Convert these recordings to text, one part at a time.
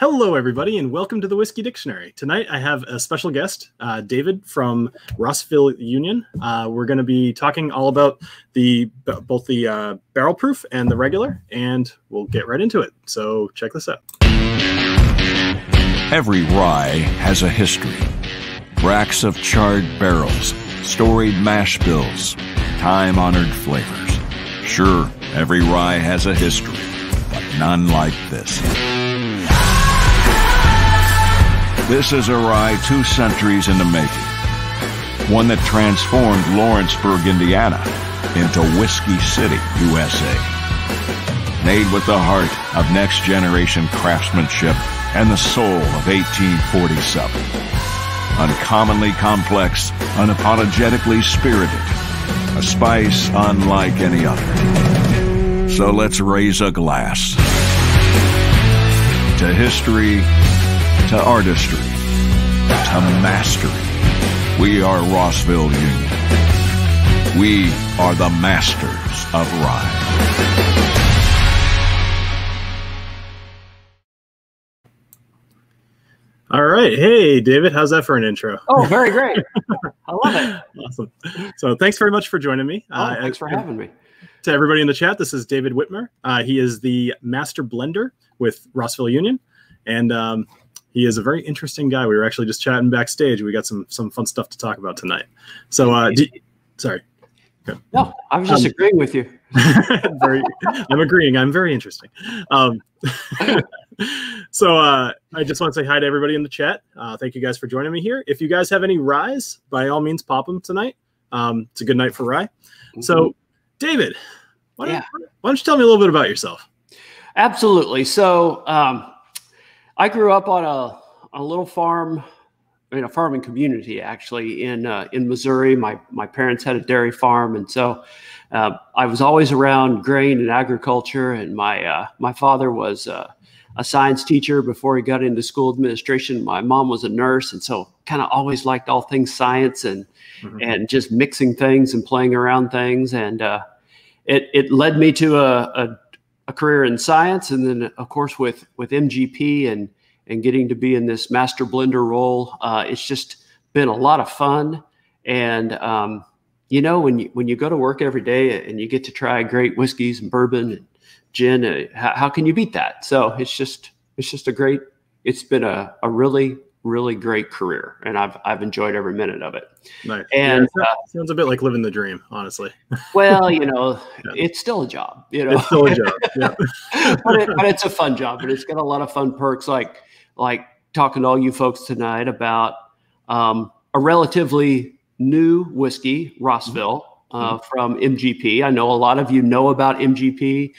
Hello, everybody, and welcome to The Whiskey Dictionary. Tonight, I have a special guest, David from Rossville Union. We're going to be talking all about both the barrel proof and the regular, and we'll get right into it. So check this out. Every rye has a history. Racks of charred barrels, storied mash bills, time-honored flavors. Sure, every rye has a history, but none like this. This is a rye 2 centuries in the making. One that transformed Lawrenceburg, Indiana into Whiskey City, USA. Made with the heart of next-generation craftsmanship and the soul of 1847. Uncommonly complex, unapologetically spirited. A spice unlike any other. So let's raise a glass. To history, to artistry, to mastery. We are Rossville Union. We are the masters of rye. All right. Hey, David, how's that for an intro? Oh, very great. I love it. Awesome. So thanks very much for joining me. Thanks for having me. To everybody in the chat, this is David Whitmer. He is the master blender with Rossville Union. And he is a very interesting guy. We were actually just chatting backstage. We got some fun stuff to talk about tonight. So, sorry. Good. No, I was just agreeing with you. I'm agreeing. I'm very interesting. So I just want to say hi to everybody in the chat. Thank you guys for joining me here. If you guys have any rye, by all means, pop them tonight. It's a good night for rye. Mm-hmm. So, David, why don't you tell me a little bit about yourself? Absolutely. So, I grew up on a little farm, a farming community actually in Missouri. My parents had a dairy farm, and so I was always around grain and agriculture. And my father was a science teacher before he got into school administration. My mom was a nurse, and so kind of always liked all things science and mm-hmm. and just mixing things and playing around things. And it led me to a career in science, and then of course with MGP and getting to be in this master blender role, it's just been a lot of fun. And when you go to work every day and you get to try great whiskeys and bourbon and gin, how can you beat that? So it's been a really, really great career, and I've enjoyed every minute of it. Nice. And yeah, sounds a bit like living the dream, honestly. Well, it's still a job, It's still a job. Yeah. but it's a fun job, and it's got a lot of fun perks, like talking to all you folks tonight about a relatively new whiskey, Rossville. From MGP. I know a lot of you know about MGP.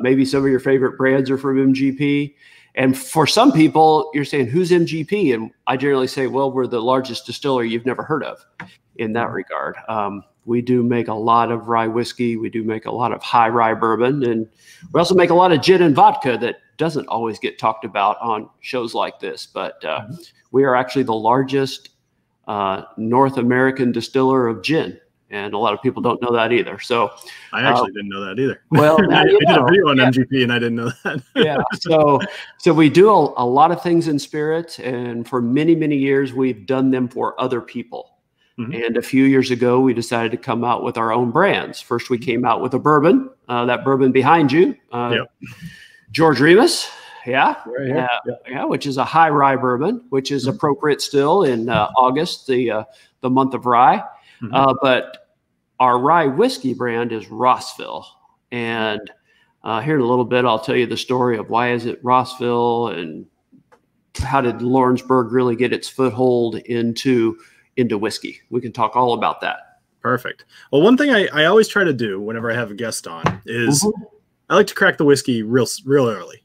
Maybe some of your favorite brands are from MGP. And for some people, you're saying, who's MGP? And I generally say, well, we're the largest distillery you've never heard of in that regard. We do make a lot of rye whiskey. We do make a lot of high rye bourbon. And we also make a lot of gin and vodka that doesn't always get talked about on shows like this. But we are actually the largest North American distiller of gin. And a lot of people don't know that either. So I actually didn't know that either. Well, I did a video on MGP and I didn't know that. Yeah. So we do a lot of things in spirits, and for many, many years we've done them for other people. Mm-hmm. And a few years ago, we decided to come out with our own brands. First, we came out with a bourbon, that bourbon behind you, George Remus. Yeah. Right here. Yeah. Which is a high rye bourbon, which is mm-hmm. appropriate still in August, the month of rye. Mm-hmm. But our rye whiskey brand is Rossville. And here in a little bit, I'll tell you the story of why is it Rossville and how did Lawrenceburg really get its foothold into whiskey. We can talk all about that. Perfect. Well, one thing I always try to do whenever I have a guest on is mm-hmm. I like to crack the whiskey real early,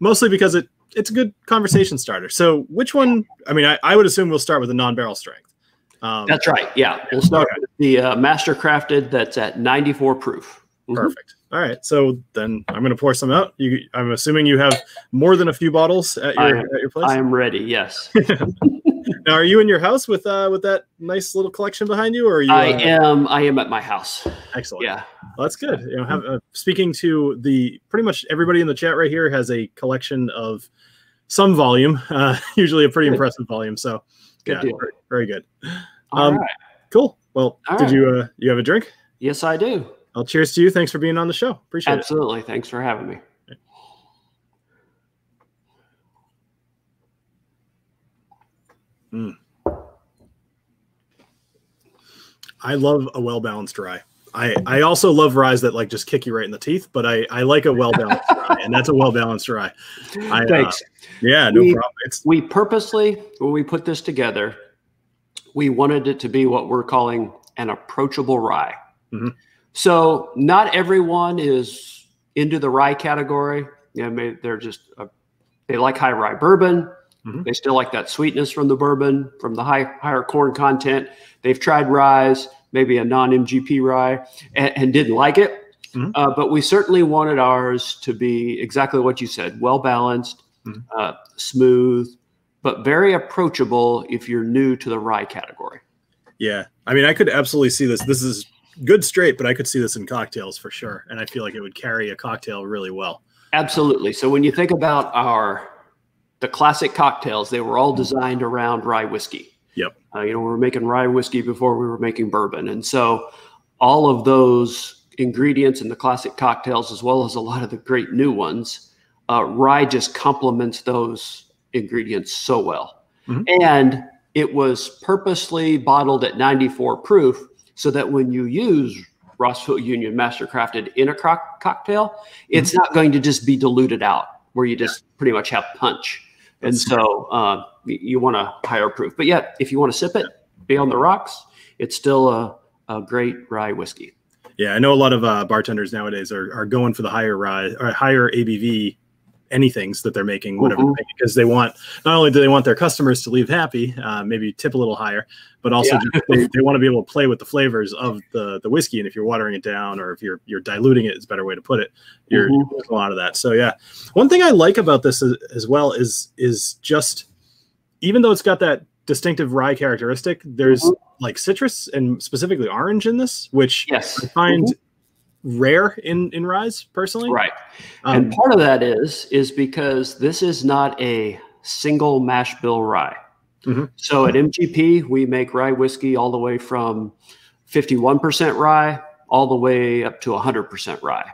mostly because it's a good conversation starter. So which one, I would assume we'll start with a non-barrel strength. That's right. Yeah. We'll start with the master crafted that's at 94 proof. Mm-hmm. Perfect. All right. So then I'm going to pour some out. I'm assuming you have more than a few bottles at your place. I am ready. Yes. Now, are you in your house with that nice little collection behind you, or are you? I am at my house. Excellent. Yeah. Well, that's good. Speaking to pretty much everybody in the chat right here has a collection of some volume, usually a pretty impressive volume. So good deal. Very, very good. All right. Cool. Well, you have a drink? Yes, I do. Well, cheers to you. Thanks for being on the show. Appreciate it. Absolutely. Thanks for having me. Mm. I love a well-balanced rye. I also love ryes that like just kick you right in the teeth, but I like a well-balanced rye, and that's a well-balanced rye. Thanks. Yeah, no problem. We purposely, when we put this together, we wanted it to be what we're calling an approachable rye. Mm-hmm. So not everyone is into the rye category. You know, maybe they're just, they like high rye bourbon. Mm-hmm. They still like that sweetness from the bourbon, from the higher corn content. They've tried ryes, maybe a non-MGP rye, and didn't like it. Mm-hmm. But we certainly wanted ours to be exactly what you said, well-balanced, mm-hmm. Smooth, but very approachable if you're new to the rye category. Yeah. I mean, I could absolutely see this. This is good straight, but I could see this in cocktails for sure. And I feel like it would carry a cocktail really well. Absolutely. So when you think about the classic cocktails, they were all designed around rye whiskey. Yep. You know, we were making rye whiskey before we were making bourbon. And so all of those ingredients in the classic cocktails, as well as a lot of the great new ones, rye just complements those ingredients so well. Mm-hmm. And it was purposely bottled at 94 proof so that when you use Rossville Union Mastercrafted in a cocktail, mm-hmm. it's not going to just be diluted out where you just pretty much have punch. And so you want a higher proof. But yet, if you want to sip it, be on the rocks, it's still a great rye whiskey. Yeah, I know a lot of bartenders nowadays are going for the higher rye or higher ABV anythings that they're making, whatever, mm-hmm. because they want, not only do they want their customers to leave happy, maybe tip a little higher, but also just, they want to be able to play with the flavors of the whiskey. And if you're watering it down, or if you're diluting it, is a better way to put it. You're doing a lot of that. So yeah, one thing I like about this as well is just, even though it's got that distinctive rye characteristic, there's like citrus and specifically orange in this, which I find rare in ryes personally. Right. And part of that is because this is not a single mash bill rye. Mm-hmm. So at MGP, we make rye whiskey all the way from 51% rye all the way up to 100% rye.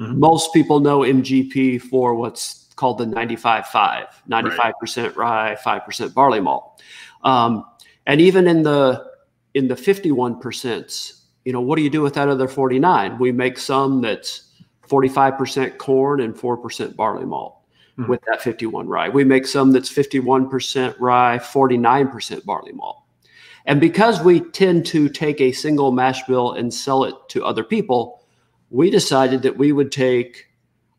Mm-hmm. Most people know MGP for what's called the 95-5, 95% rye, 5% barley malt. And even in the 51%, you know, what do you do with that other 49? We make some that's 45% corn and 4% barley malt with that 51 rye. We make some that's 51% rye, 49% barley malt. And because we tend to take a single mash bill and sell it to other people, we decided that we would take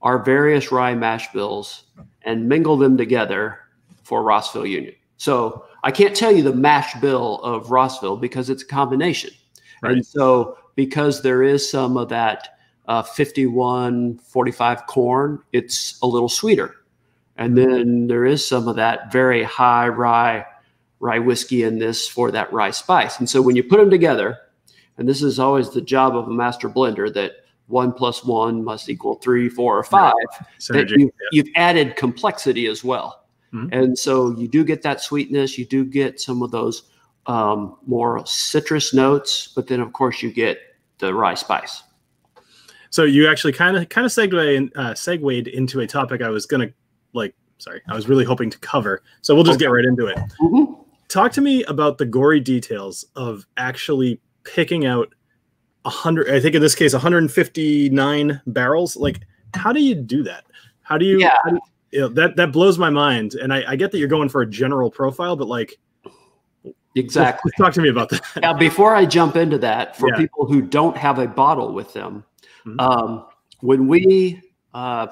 our various rye mash bills and mingle them together for Rossville Union. So I can't tell you the mash bill of Rossville because it's a combination. Right. And so because there is some of that 51, 45 corn, it's a little sweeter. And then there is some of that very high rye whiskey in this for that rye spice. And so when you put them together, and this is always the job of a master blender, that 1 + 1 = 3, 4, or 5, that you've added complexity as well. Mm-hmm. And so you do get that sweetness. You do get some of those more citrus notes, but then of course you get the rye spice. So you actually kind of segued into a topic I was going to I was really hoping to cover. So we'll just get right into it. Mm-hmm. Talk to me about the gory details of actually picking out 100, I think in this case, 159 barrels. Like, how do you do that? How do you, you know, that blows my mind. And I get that you're going for a general profile, but like, exactly. Talk to me about that. Now, before I jump into that, for people who don't have a bottle with them, mm-hmm. When we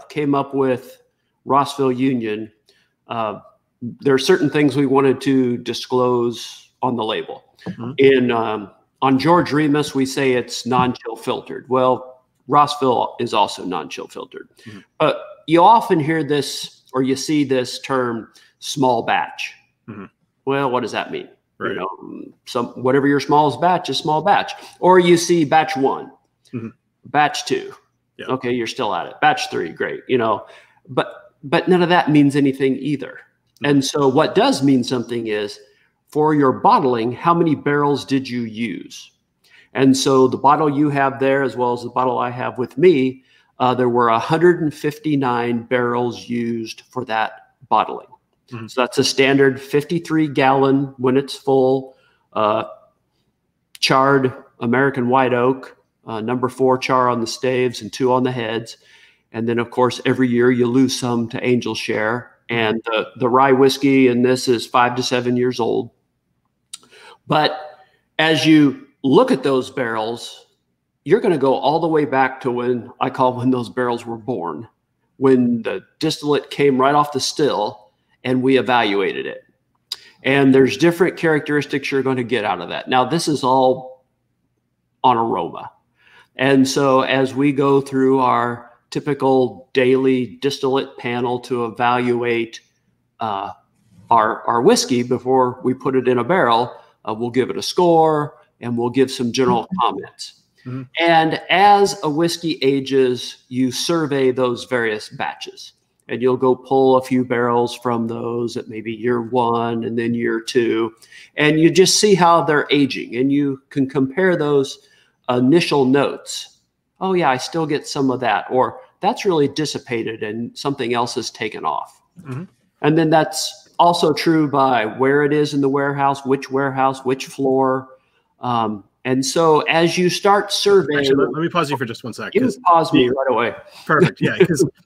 came up with Rossville Union, there are certain things we wanted to disclose on the label. Mm-hmm. On George Remus, we say it's non-chill filtered. Well, Rossville is also non-chill filtered. Mm-hmm. But you often hear this, or you see this term, small batch. Mm-hmm. Well, what does that mean? Right. You know, whatever your smallest batch is small batch, or you see batch 1, mm-hmm. batch 2. Yeah. Okay. You're still at it. Batch 3. Great. You know, but But none of that means anything either. And so what does mean something is, for your bottling, how many barrels did you use? And so the bottle you have there, as well as the bottle I have with me, there were 159 barrels used for that bottling. Mm-hmm. So that's a standard 53-gallon, when it's full, charred American white oak, #4 char on the staves and 2 on the heads. And then, of course, every year you lose some to Angel Share. And the rye whiskey in this is 5 to 7 years old. But as you look at those barrels, you're going to go all the way back to when I call when those barrels were born, when the distillate came right off the still and we evaluated it. And there's different characteristics you're going to get out of that. Now, this is all on aroma. And so as we go through our typical daily distillate panel to evaluate our whiskey before we put it in a barrel, we'll give it a score and we'll give some general comments. Mm-hmm. And as a whiskey ages, you survey those various batches and you'll go pull a few barrels from those at maybe year 1 and then year 2. And you just see how they're aging and you can compare those initial notes. Oh, yeah, I still get some of that, or that's really dissipated and something else is taken off. Mm-hmm. And then that's also true by where it is in the warehouse, which floor. And so as you start surveying. Actually, let me pause you for just 1 second. You can pause me right away. Perfect. Yeah.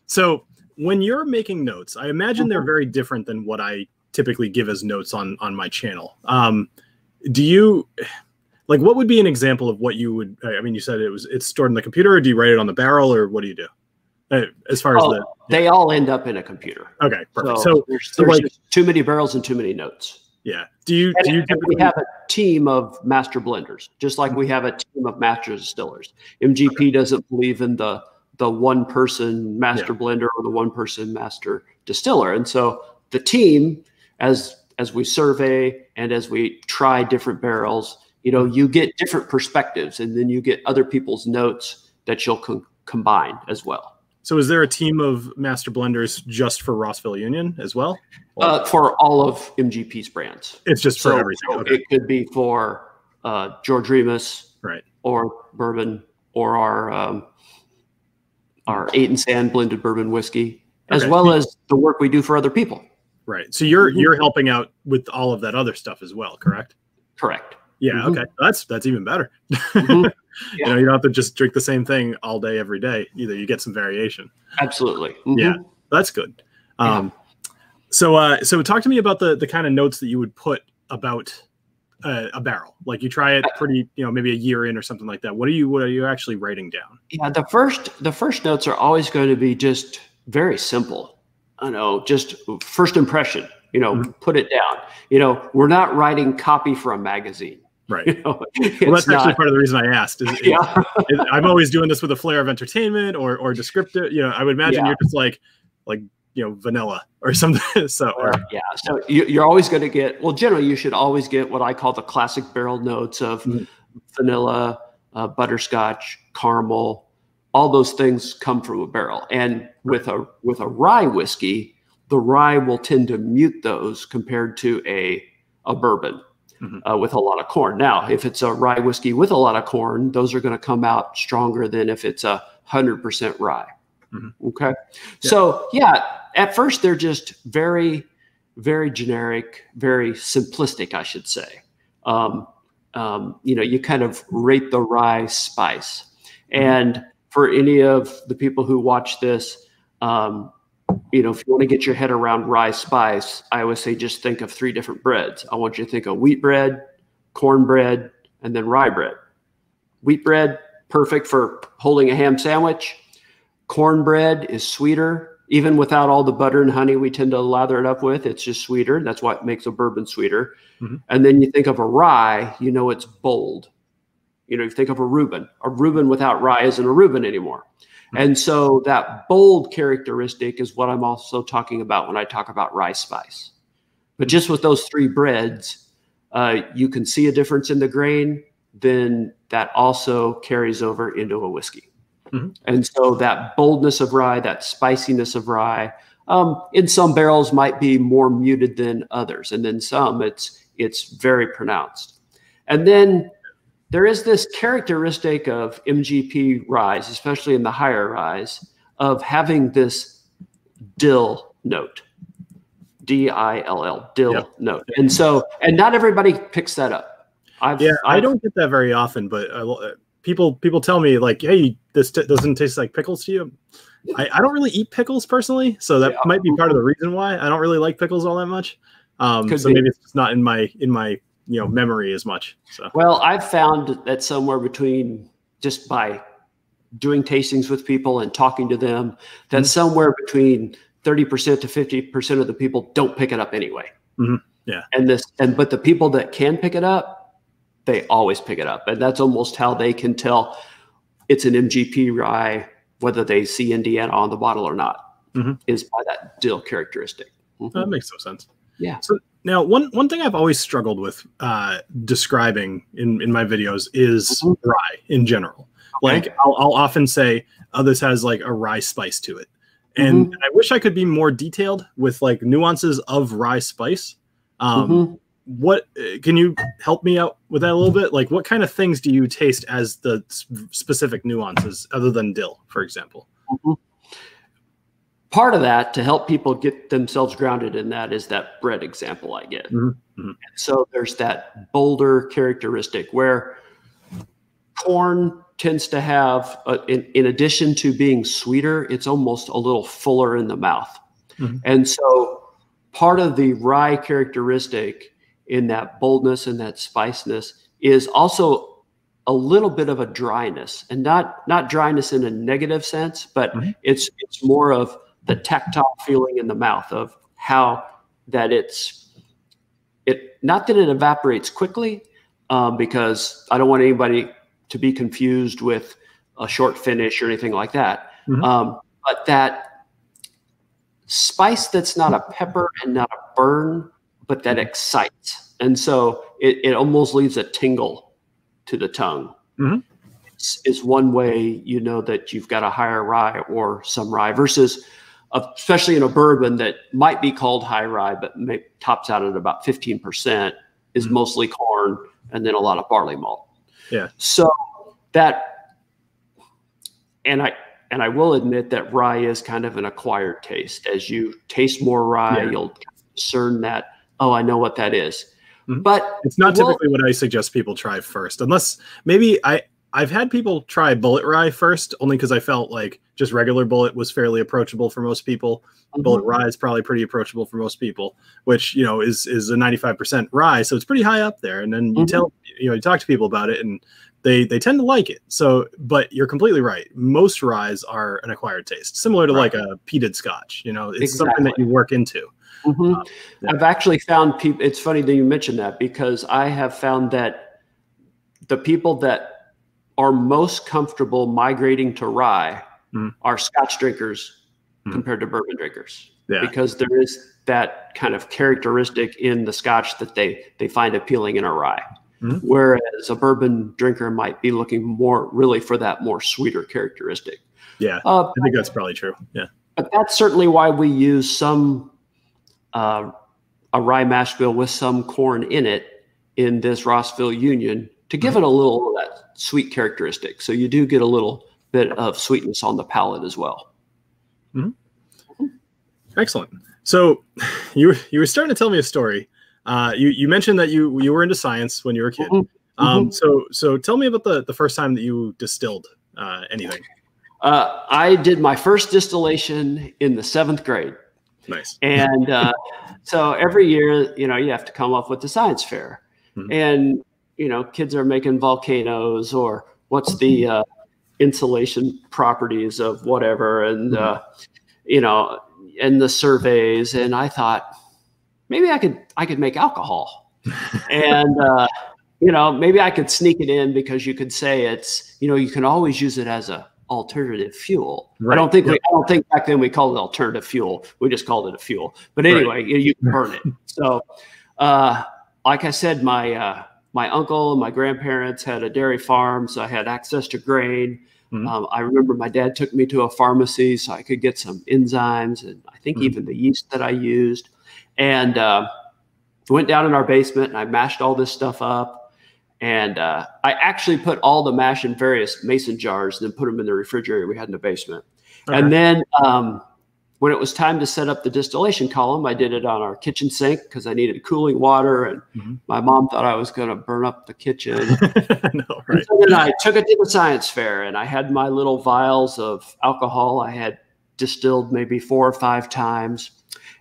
So when you're making notes, I imagine they're very different than what I typically give as notes on my channel. Do you. Like, what would be an example of what you would? I mean, you said it's stored in the computer, or do you write it on the barrel, or what do you do? As far as they all end up in a computer. Okay, perfect. So there's like, too many barrels and too many notes. Yeah. We have a team of master blenders, just like we have a team of master distillers. MGP doesn't believe in the one-person master blender or the one-person master distiller, and so the team, as we survey and as we try different barrels. You know, you get different perspectives and then you get other people's notes that you'll combine as well. So is there a team of master blenders just for Rossville Union as well? For all of MGP's brands. It's just for everything. Okay. It could be for George Remus, right, or bourbon, or our 8 and Sand blended bourbon whiskey, as well as the work we do for other people. Right. So you're helping out with all of that other stuff as well, correct? Correct. Yeah. Mm-hmm. Okay. That's even better. Mm-hmm. Yeah. You don't have to just drink the same thing all day, every day either. You get some variation. Absolutely. Mm-hmm. Yeah. That's good. Yeah. So talk to me about the kind of notes that you would put about a barrel. Like you try it pretty, maybe a year in or something like that. What are you actually writing down? Yeah. The first notes are always going to be just very simple. I know, just first impression. Mm-hmm. Put it down. We're not writing copy for a magazine. Right. Well, that's actually part of the reason I asked. I'm always doing this with a flair of entertainment or descriptive. I would imagine you're just like vanilla or something. So you're always going to get. Well, generally, you should always get what I call the classic barrel notes of vanilla, butterscotch, caramel. All those things come from a barrel, and with a rye whiskey. The rye will tend to mute those compared to a bourbon with a lot of corn. Now, if it's a rye whiskey with a lot of corn, those are going to come out stronger than if it's 100% rye. Mm-hmm. Okay. Yeah. So at first they're just very, very generic, very simplistic, I should say. You kind of rate the rye spice. Mm-hmm. And for any of the people who watch this, if you want to get your head around rye spice, I always say just think of 3 different breads. I want you to think of wheat bread, corn bread, and then rye bread. Wheat bread, perfect for holding a ham sandwich. Corn bread is sweeter. Even without all the butter and honey we tend to lather it up with, it's just sweeter. That's what makes a bourbon sweeter. Mm-hmm. And then you think of a rye, it's bold. You think of a Reuben. A Reuben without rye isn't a Reuben anymore. And so that bold characteristic is what I'm also talking about when I talk about rye spice. But just with those 3 breads, you can see a difference in the grain. Then that also carries over into a whiskey. Mm-hmm. And so that boldness of rye, that spiciness of rye, in some barrels might be more muted than others. And then some it's very pronounced. And then there is this characteristic of MGP ryes, especially in the higher ryes, of having this dill note, D-I-L-L, dill note. And so, and not everybody picks that up. I don't get that very often, but people tell me like, hey, this doesn't taste like pickles to you. I don't really eat pickles personally, so that might be part of the reason why I don't really like pickles all that much. So maybe it's just not in my you know memory as much. So. Well, I've found that somewhere between just by doing tastings with people and talking to them, that somewhere between 30% to 50% of the people don't pick it up anyway. Yeah, but the people that can pick it up, they always pick it up, and that's almost how they can tell it's an MGP rye, whether they see Indiana on the bottle or not, is by that dill characteristic. That makes no sense. Yeah. So now one thing I've always struggled with describing in my videos is rye in general. Okay. Like I'll often say, oh, this has like a rye spice to it. And I wish I could be more detailed with like nuances of rye spice. What can you help me out with that a little bit? Like, what kind of things do you taste as the specific nuances, other than dill, for example? Part of that, to help people get themselves grounded in that, is that bread example I get. And so there's that bolder characteristic where corn tends to have, in addition to being sweeter, it's almost a little fuller in the mouth. And so part of the rye characteristic in that boldness and that spiciness is also a little bit of a dryness, and not dryness in a negative sense, but it's more of the tactile feeling in the mouth of how that it's not that it evaporates quickly, because I don't want anybody to be confused with a short finish or anything like that. But that spice that's not a pepper and not a burn, but that excites. And so it almost leaves a tingle to the tongue. It's one way you know that you've got a higher rye or some rye, versus especially in a bourbon that might be called high rye, but tops out at about 15% is mostly corn and then a lot of barley malt. Yeah. So that, and I will admit that rye is kind of an acquired taste. As you taste more rye, you'll discern that, oh, I know what that is. But it's not typically what I suggest people try first, unless maybe I've had people try bullet rye first, only because I felt like just regular bullet was fairly approachable for most people. Bullet rye is probably pretty approachable for most people, which, you know, is a 95% rye. So it's pretty high up there. And then you you talk to people about it and they tend to like it. So, but you're completely right. Most ryes are an acquired taste, similar to like a peated scotch, you know, it's something that you work into. I've actually found people, it's funny that you mentioned that, because I have found that the people that are most comfortable migrating to rye are Scotch drinkers compared to bourbon drinkers, because there is that kind of characteristic in the Scotch that they find appealing in a rye. Whereas a bourbon drinker might be looking more really for that more sweeter characteristic. Yeah, I think that's probably true. Yeah, but that's certainly why we use some a rye mash bill with some corn in it in this Rossville Union to give it a little of that sweet characteristic. So you do get a little bit of sweetness on the palate as well. Excellent. So you were starting to tell me a story. You mentioned that you were into science when you were a kid. So tell me about the first time that you distilled anything. I did my first distillation in the 7th grade. Nice. And so every year, you know, you have to come up with the science fair, and you know, kids are making volcanoes or what's the insulation properties of whatever, and you know, and the surveys. And I thought, maybe I could make alcohol, and you know, maybe I could sneak it in, because you could say it's, you know, you can always use it as a alternative fuel. Right. I don't think back then we called it alternative fuel. We just called it a fuel. But anyway, you can burn it. So, like I said, my uncle and my grandparents had a dairy farm, so I had access to grain. Mm-hmm. I remember my dad took me to a pharmacy so I could get some enzymes and I think mm-hmm. even the yeast that I used. And went down in our basement and I mashed all this stuff up. And I actually put all the mash in various mason jars and then put them in the refrigerator we had in the basement. Uh-huh. And then when it was time to set up the distillation column, I did it on our kitchen sink because I needed cooling water. And mm-hmm. my mom thought I was going to burn up the kitchen. No, right. So then I took it to the science fair and I had my little vials of alcohol. I had distilled maybe 4 or 5 times.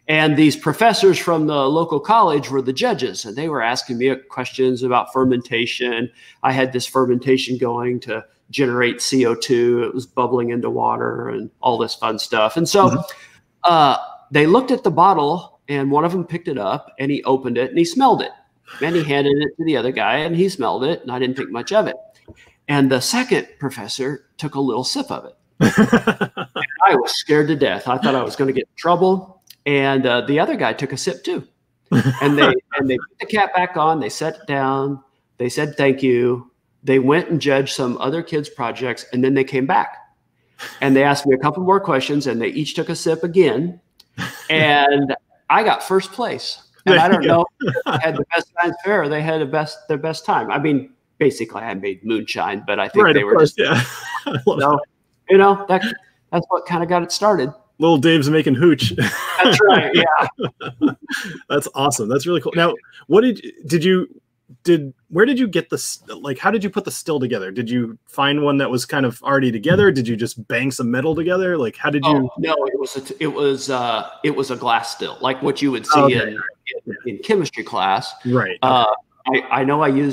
And these professors from the local college were the judges, and they were asking me questions about fermentation. I had this fermentation going to generate CO2. It was bubbling into water and all this fun stuff. And so mm-hmm. They looked at the bottle, and one of them picked it up, and he opened it, and he smelled it. And he handed it to the other guy, and he smelled it, and I didn't think much of it. And the second professor took a little sip of it. I was scared to death. I thought I was going to get in trouble. And the other guy took a sip too. And they put the cap back on. They sat down. They said, thank you. They went and judged some other kids' projects. And then they came back and they asked me a couple more questions and they each took a sip again. And I got first place. And I don't know if they had the best science fair or they had their best time. I mean, basically I made moonshine, but I think right, they were course, just, yeah. So, you know, that's what kind of got it started. Little Dave's making hooch. That's right. Yeah. That's awesome. That's really cool. Now, what where did you get this? Like, how did you put the still together? Did you find one that was kind of already together? Did you just bang some metal together? Like, how did you? Oh, no, it was a glass still, like what you would see okay. in chemistry class. Right. I know I'm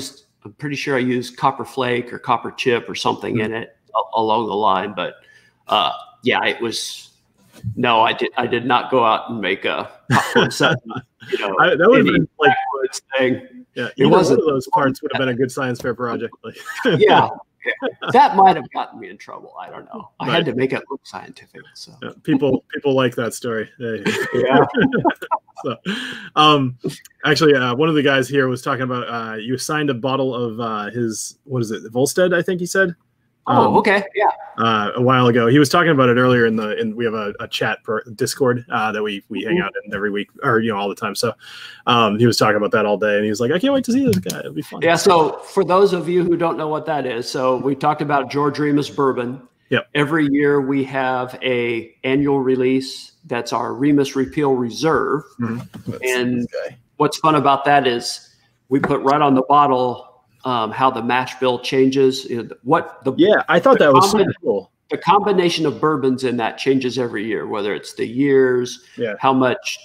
pretty sure I used copper flake or copper chip or something mm-hmm. in it along the line, but yeah, it was. No, I did not go out and make a popcorn set. You know, that would have been like thing. Yeah, it wasn't one of those parts would have been a good science fair project. Yeah, that might have gotten me in trouble. I don't know. I had to make it look scientific. So yeah, people like that story. Yeah. So, actually, one of the guys here was talking about you assigned a bottle of his what is it, Volstead? I think he said. Oh, okay. Yeah. A while ago, he was talking about it earlier we have a chat per Discord that we hang out in every week or all the time. So he was talking about that all day, and he was like, "I can't wait to see this guy. It'll be fun." Yeah. So for those of you who don't know what that is, so we talked about George Remus bourbon. Yep. Every year we have an annual release. That's our Remus Repeal Reserve. Mm-hmm. And what's fun about that is we put right on the bottle. How the mash bill changes. I thought that was super cool. The combination of bourbons in that changes every year, whether it's the years, how much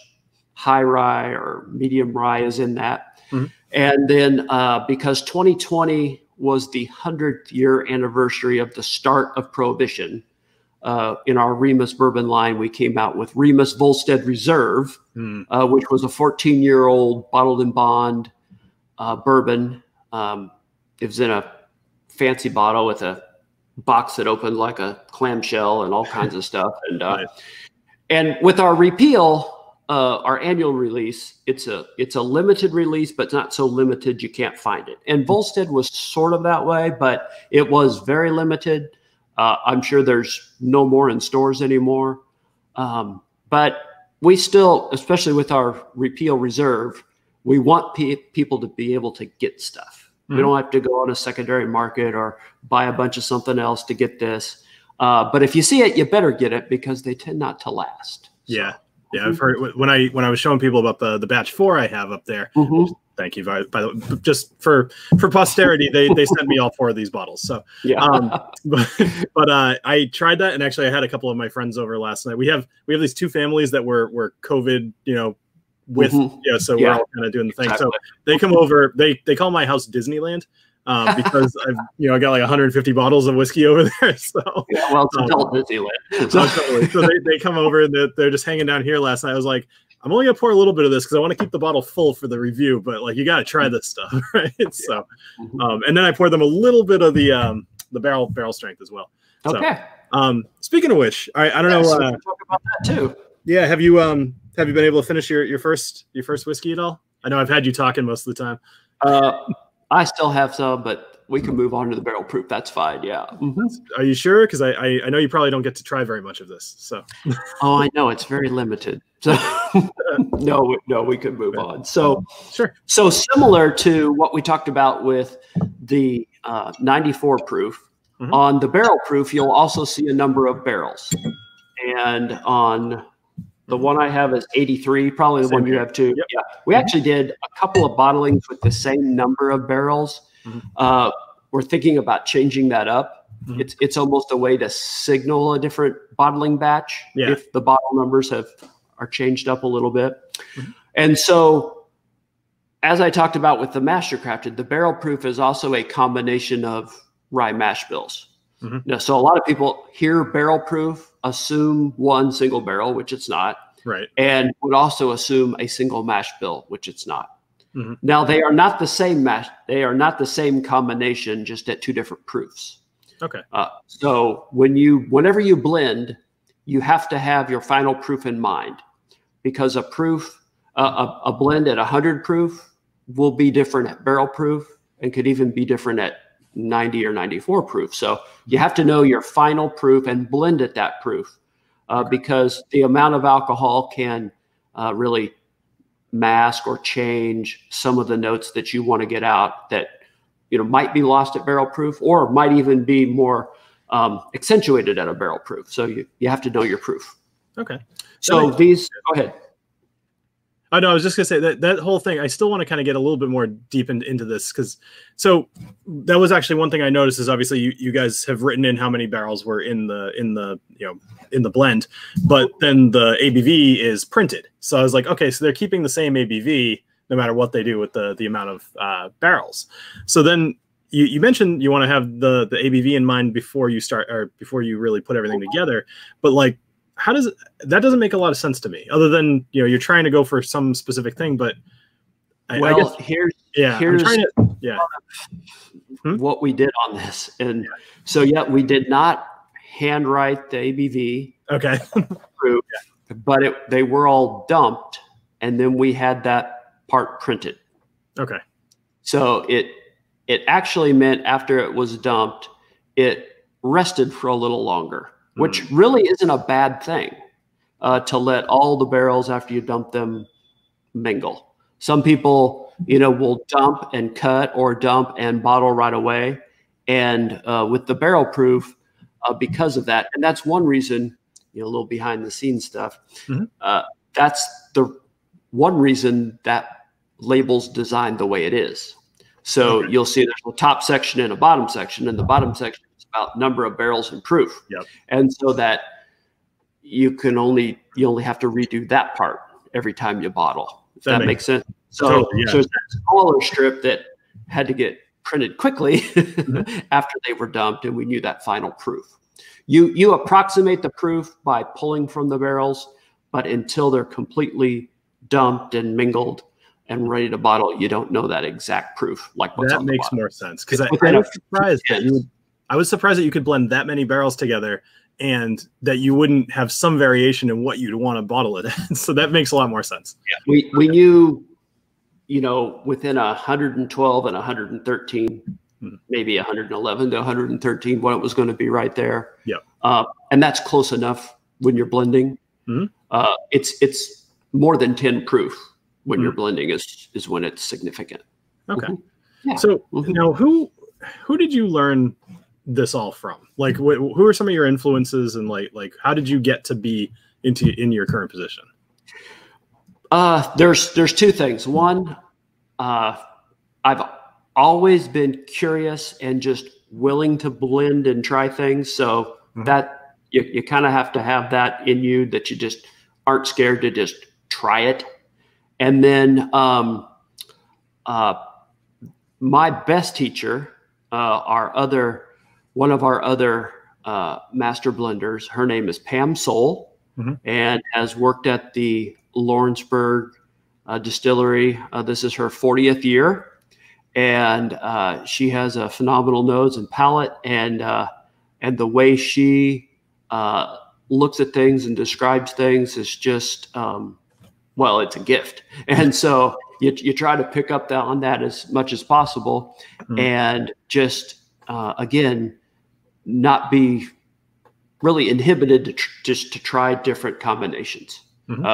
high rye or medium rye is in that. Mm-hmm. And then because 2020 was the 100th year anniversary of the start of Prohibition, in our Remus bourbon line, we came out with Remus Volstead Reserve, which was a 14-year-old bottled and bond bourbon. It was in a fancy bottle with a box that opened like a clamshell and all kinds of stuff. And and with our repeal, our annual release, it's a limited release, but not so limited you can't find it. And Volstead was sort of that way, but it was very limited. I'm sure there's no more in stores anymore. But we still, especially with our repeal reserve, we want people to be able to get stuff. We don't have to go on a secondary market or buy a bunch of something else to get this. But if you see it, you better get it because they tend not to last. So. Yeah. Yeah. I've heard when I was showing people about the batch 4 I have up there. Mm-hmm. Thank you. By the way, just for posterity, they sent me all 4 of these bottles. So yeah. But I tried that, and actually I had a couple of my friends over last night. We have these 2 families that were COVID, with we're all kind of doing the thing. Exactly. So they come over, they call my house Disneyland because I got like 150 bottles of whiskey over there. So yeah, well, it's adult Disneyland. So they come over and they're just hanging down here last night. I was like, I'm only gonna pour a little bit of this because I want to keep the bottle full for the review, but like you gotta try this stuff, right? Yeah. So and then I poured them a little bit of the barrel strength as well. So, okay. Speaking of which, I don't know. So we can talk about that too. Yeah, have you been able to finish your first whiskey at all? I know I've had you talking most of the time. I still have some, but we can move on to the barrel proof. That's fine. Yeah. Mm-hmm. Are you sure? Because I know you probably don't get to try very much of this. So. Oh, I know, it's very limited. So no, we can move on. So sure. So similar to what we talked about with the 94 proof, mm-hmm. on the barrel proof, you'll also see a number of barrels, and on the one I have is 83, probably the same one you have too. Yep. Yeah, we actually did a couple of bottlings with the same number of barrels. Mm-hmm. We're thinking about changing that up. Mm-hmm. It's almost a way to signal a different bottling batch, if the bottle numbers are changed up a little bit. Mm-hmm. And so, as I talked about with the Mastercrafted, the barrel proof is also a combination of rye mash bills. Mm-hmm. Now, so a lot of people hear barrel proof, assume one single barrel, which it's not. Right. And would also assume a single mash bill, which it's not. Mm-hmm. Now, they are not the same mash. They are not the same combination, just at two different proofs. Okay. So whenever you blend, you have to have your final proof in mind, because a proof, a blend at 100 proof will be different at barrel proof, and could even be different at 90 or 94 proof. So you have to know your final proof and blend at that proof, because the amount of alcohol can really mask or change some of the notes that you want to get out that, might be lost at barrel proof, or might even be more accentuated at a barrel proof. So you have to know your proof. Okay. So these, go ahead. Oh, no, I was just going to say that whole thing, I still want to kind of get a little bit more deep into this, because so that was actually one thing I noticed is obviously you guys have written in how many barrels were in the blend, but then the ABV is printed. So I was like, okay, so they're keeping the same ABV no matter what they do with the amount of barrels. So then you mentioned you want to have the ABV in mind before you start, or before you really put everything together, but like, how does that doesn't make a lot of sense to me, other than, you're trying to go for some specific thing, but I guess here's what we did on this. And so, we did not handwrite the ABV. Okay. Proof, but they were all dumped, and then we had that part printed. Okay. So it actually meant after it was dumped, it rested for a little longer, which really isn't a bad thing, to let all the barrels after you dump them mingle. Some people, will dump and cut, or dump and bottle right away. And with the barrel proof, because of that, and that's one reason, a little behind the scenes stuff. Mm-hmm. That's the one reason that label's designed the way it is. So you'll see there's a top section and a bottom section, and the bottom section about number of barrels and proof. Yep. And so that you only have to redo that part every time you bottle. If that makes sense. So, totally, so it's that smaller strip that had to get printed quickly after they were dumped, and we knew that final proof. You approximate the proof by pulling from the barrels, but until they're completely dumped and mingled and ready to bottle, you don't know that exact proof. Like what's that makes more sense, because I was surprised that you would. I was surprised that you could blend that many barrels together, and that you wouldn't have some variation in what you'd want to bottle it at. So that makes a lot more sense. Yeah. We knew, within 112 and 113, maybe 111 to 113, what it was going to be right there. Yeah. And that's close enough when you're blending. Mm-hmm. It's more than 10 proof when you're blending is when it's significant. Okay. Mm-hmm. Yeah. So now who did you learn this all from? Like, who are some of your influences, and like how did you get to be in your current position? There's two things. One, I've always been curious and just willing to blend and try things. So that you kind of have to have that in you, that you just aren't scared to just try it. And then my best teacher, one of our other master blenders, her name is Pam Sowell, and has worked at the Lawrenceburg distillery. This is her 40th year. And she has a phenomenal nose and palate, and the way she looks at things and describes things is just, well, it's a gift. And so you try to pick up on that as much as possible, and just, again, not be really inhibited to just to try different combinations,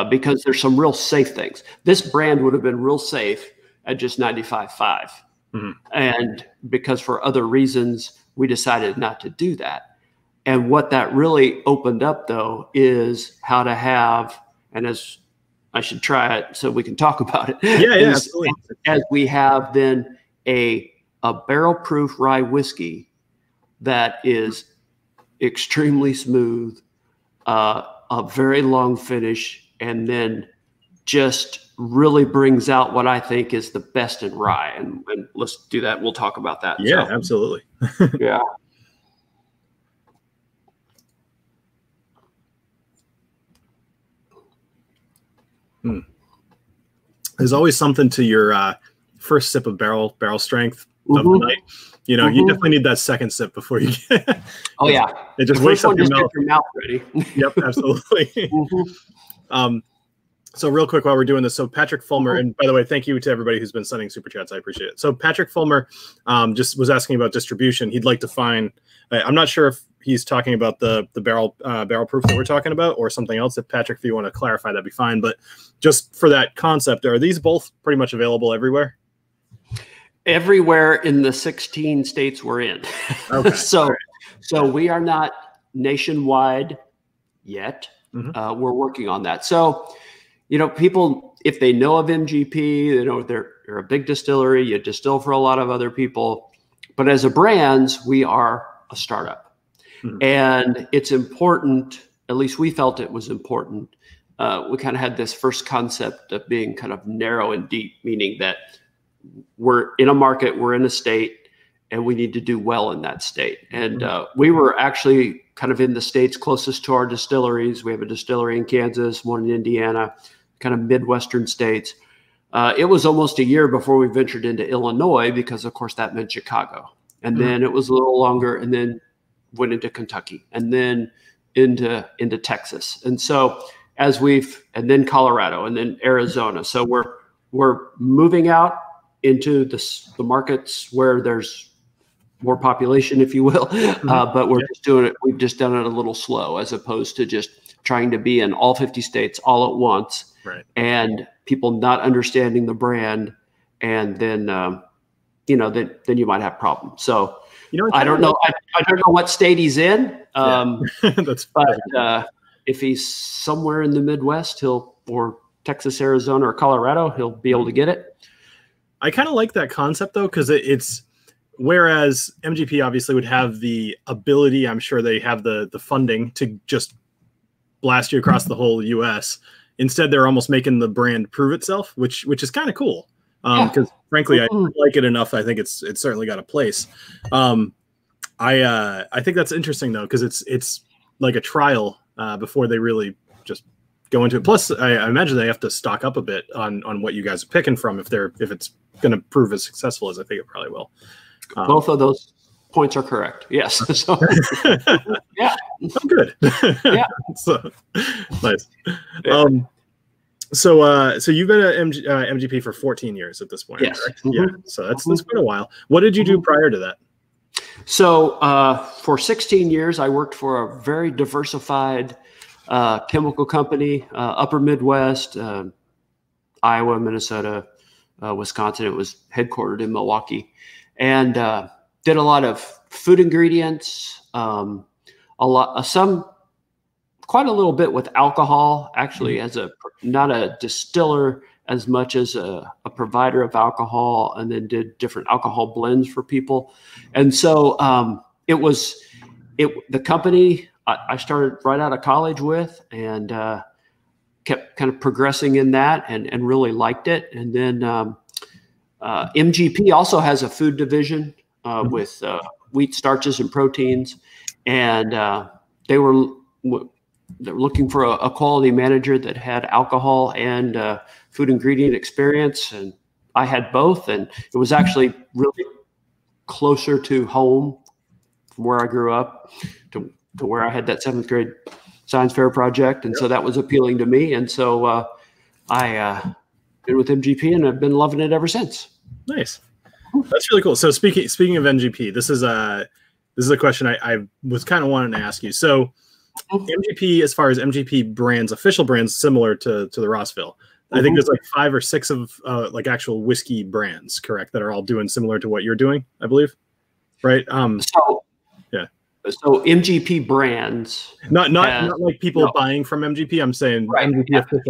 because there's some real safe things. This brand would have been real safe at just 95.5. And because for other reasons, we decided not to do that. And what that really opened up, though, is how to have, and as I should try it so we can talk about it. Yeah, yeah, absolutely. As we have then a barrel-proof rye whiskey that is extremely smooth, a very long finish, and then just really brings out what I think is the best in rye. And let's do that. We'll talk about that. Yeah, so, absolutely. Yeah. There's always something to your first sip of barrel strength of the night. You know, you definitely need that second sip before you get. Oh yeah, it just wakes up your mouth. Your mouth ready. Yep, absolutely. So real quick while we're doing this, so Patrick Fulmer, and by the way, thank you to everybody who's been sending super chats. I appreciate it. So Patrick Fulmer just was asking about distribution. He'd like to find. I'm not sure if he's talking about the barrel proof that we're talking about or something else. If Patrick, if you want to clarify, that'd be fine. But just for that concept, are these both pretty much available everywhere? Everywhere in the 16 states we're in. Okay. So we are not nationwide yet. We're working on that. So, you know, people, if they know of MGP, they know they're a big distillery, you distill for a lot of other people. But as a brand, we are a startup. And it's important, at least we felt it was important. We kind of had this first concept of being kind of narrow and deep, meaning that we're in a market, we're in a state, and we need to do well in that state. And we were actually kind of in the states closest to our distilleries. We have a distillery in Kansas, one in Indiana, kind of Midwestern states. It was almost a year before we ventured into Illinois because, of course, that meant Chicago. And then it was a little longer, and then went into Kentucky, and then into Texas. And so as we've, and then Colorado, and then Arizona. So we're moving out into the markets where there's more population, if you will. But we're just doing it. We've just done it a little slow, as opposed to just trying to be in all 50 states all at once, and people not understanding the brand. And then, you know, then you might have problems. So, you know, I don't know what state he's in. But if he's somewhere in the Midwest, or Texas, Arizona, or Colorado, he'll be able to get it. I kind of like that concept, though, because it's whereas MGP obviously would have the ability, I'm sure they have the funding to just blast you across the whole U.S. Instead, they're almost making the brand prove itself, which is kind of cool. Because frankly, I like it enough. I think it's certainly got a place. I think that's interesting, though, because it's like a trial before they really just go into it. Plus, I imagine they have to stock up a bit on what you guys are picking from if it's going to prove as successful as I think it probably will. Both of those points are correct. Yes. So, yeah. I'm good. Yeah. So, nice. Yeah. So you've been at MGP for 14 years at this point, yes. Correct? Yeah. So that's been a while. What did you do prior to that? So for 16 years, I worked for a very diversified chemical company, Upper Midwest, Iowa, Minnesota, Wisconsin. It was headquartered in Milwaukee, and did a lot of food ingredients, quite a little bit with alcohol, actually, as not a distiller as much as a provider of alcohol, and then did different alcohol blends for people. And so the company I started right out of college with, and kept kind of progressing in that, and really liked it. And then MGP also has a food division with wheat starches and proteins, and they're looking for a quality manager that had alcohol and food ingredient experience. And I had both. And it was actually really closer to home from where I grew up to where I had that 7th grade science fair project. And so that was appealing to me. And so I been with MGP, and I've been loving it ever since. Nice. That's really cool. So speaking of MGP, this is a question I was kind of wanting to ask you. So MGP, as far as MGP brands, official brands similar to the Rossville, I think there's like 5 or 6 of like actual whiskey brands, correct, that are all doing similar to what you're doing, I believe, right? So MGP brands, not like people buying from MGP. I'm saying right. MGP official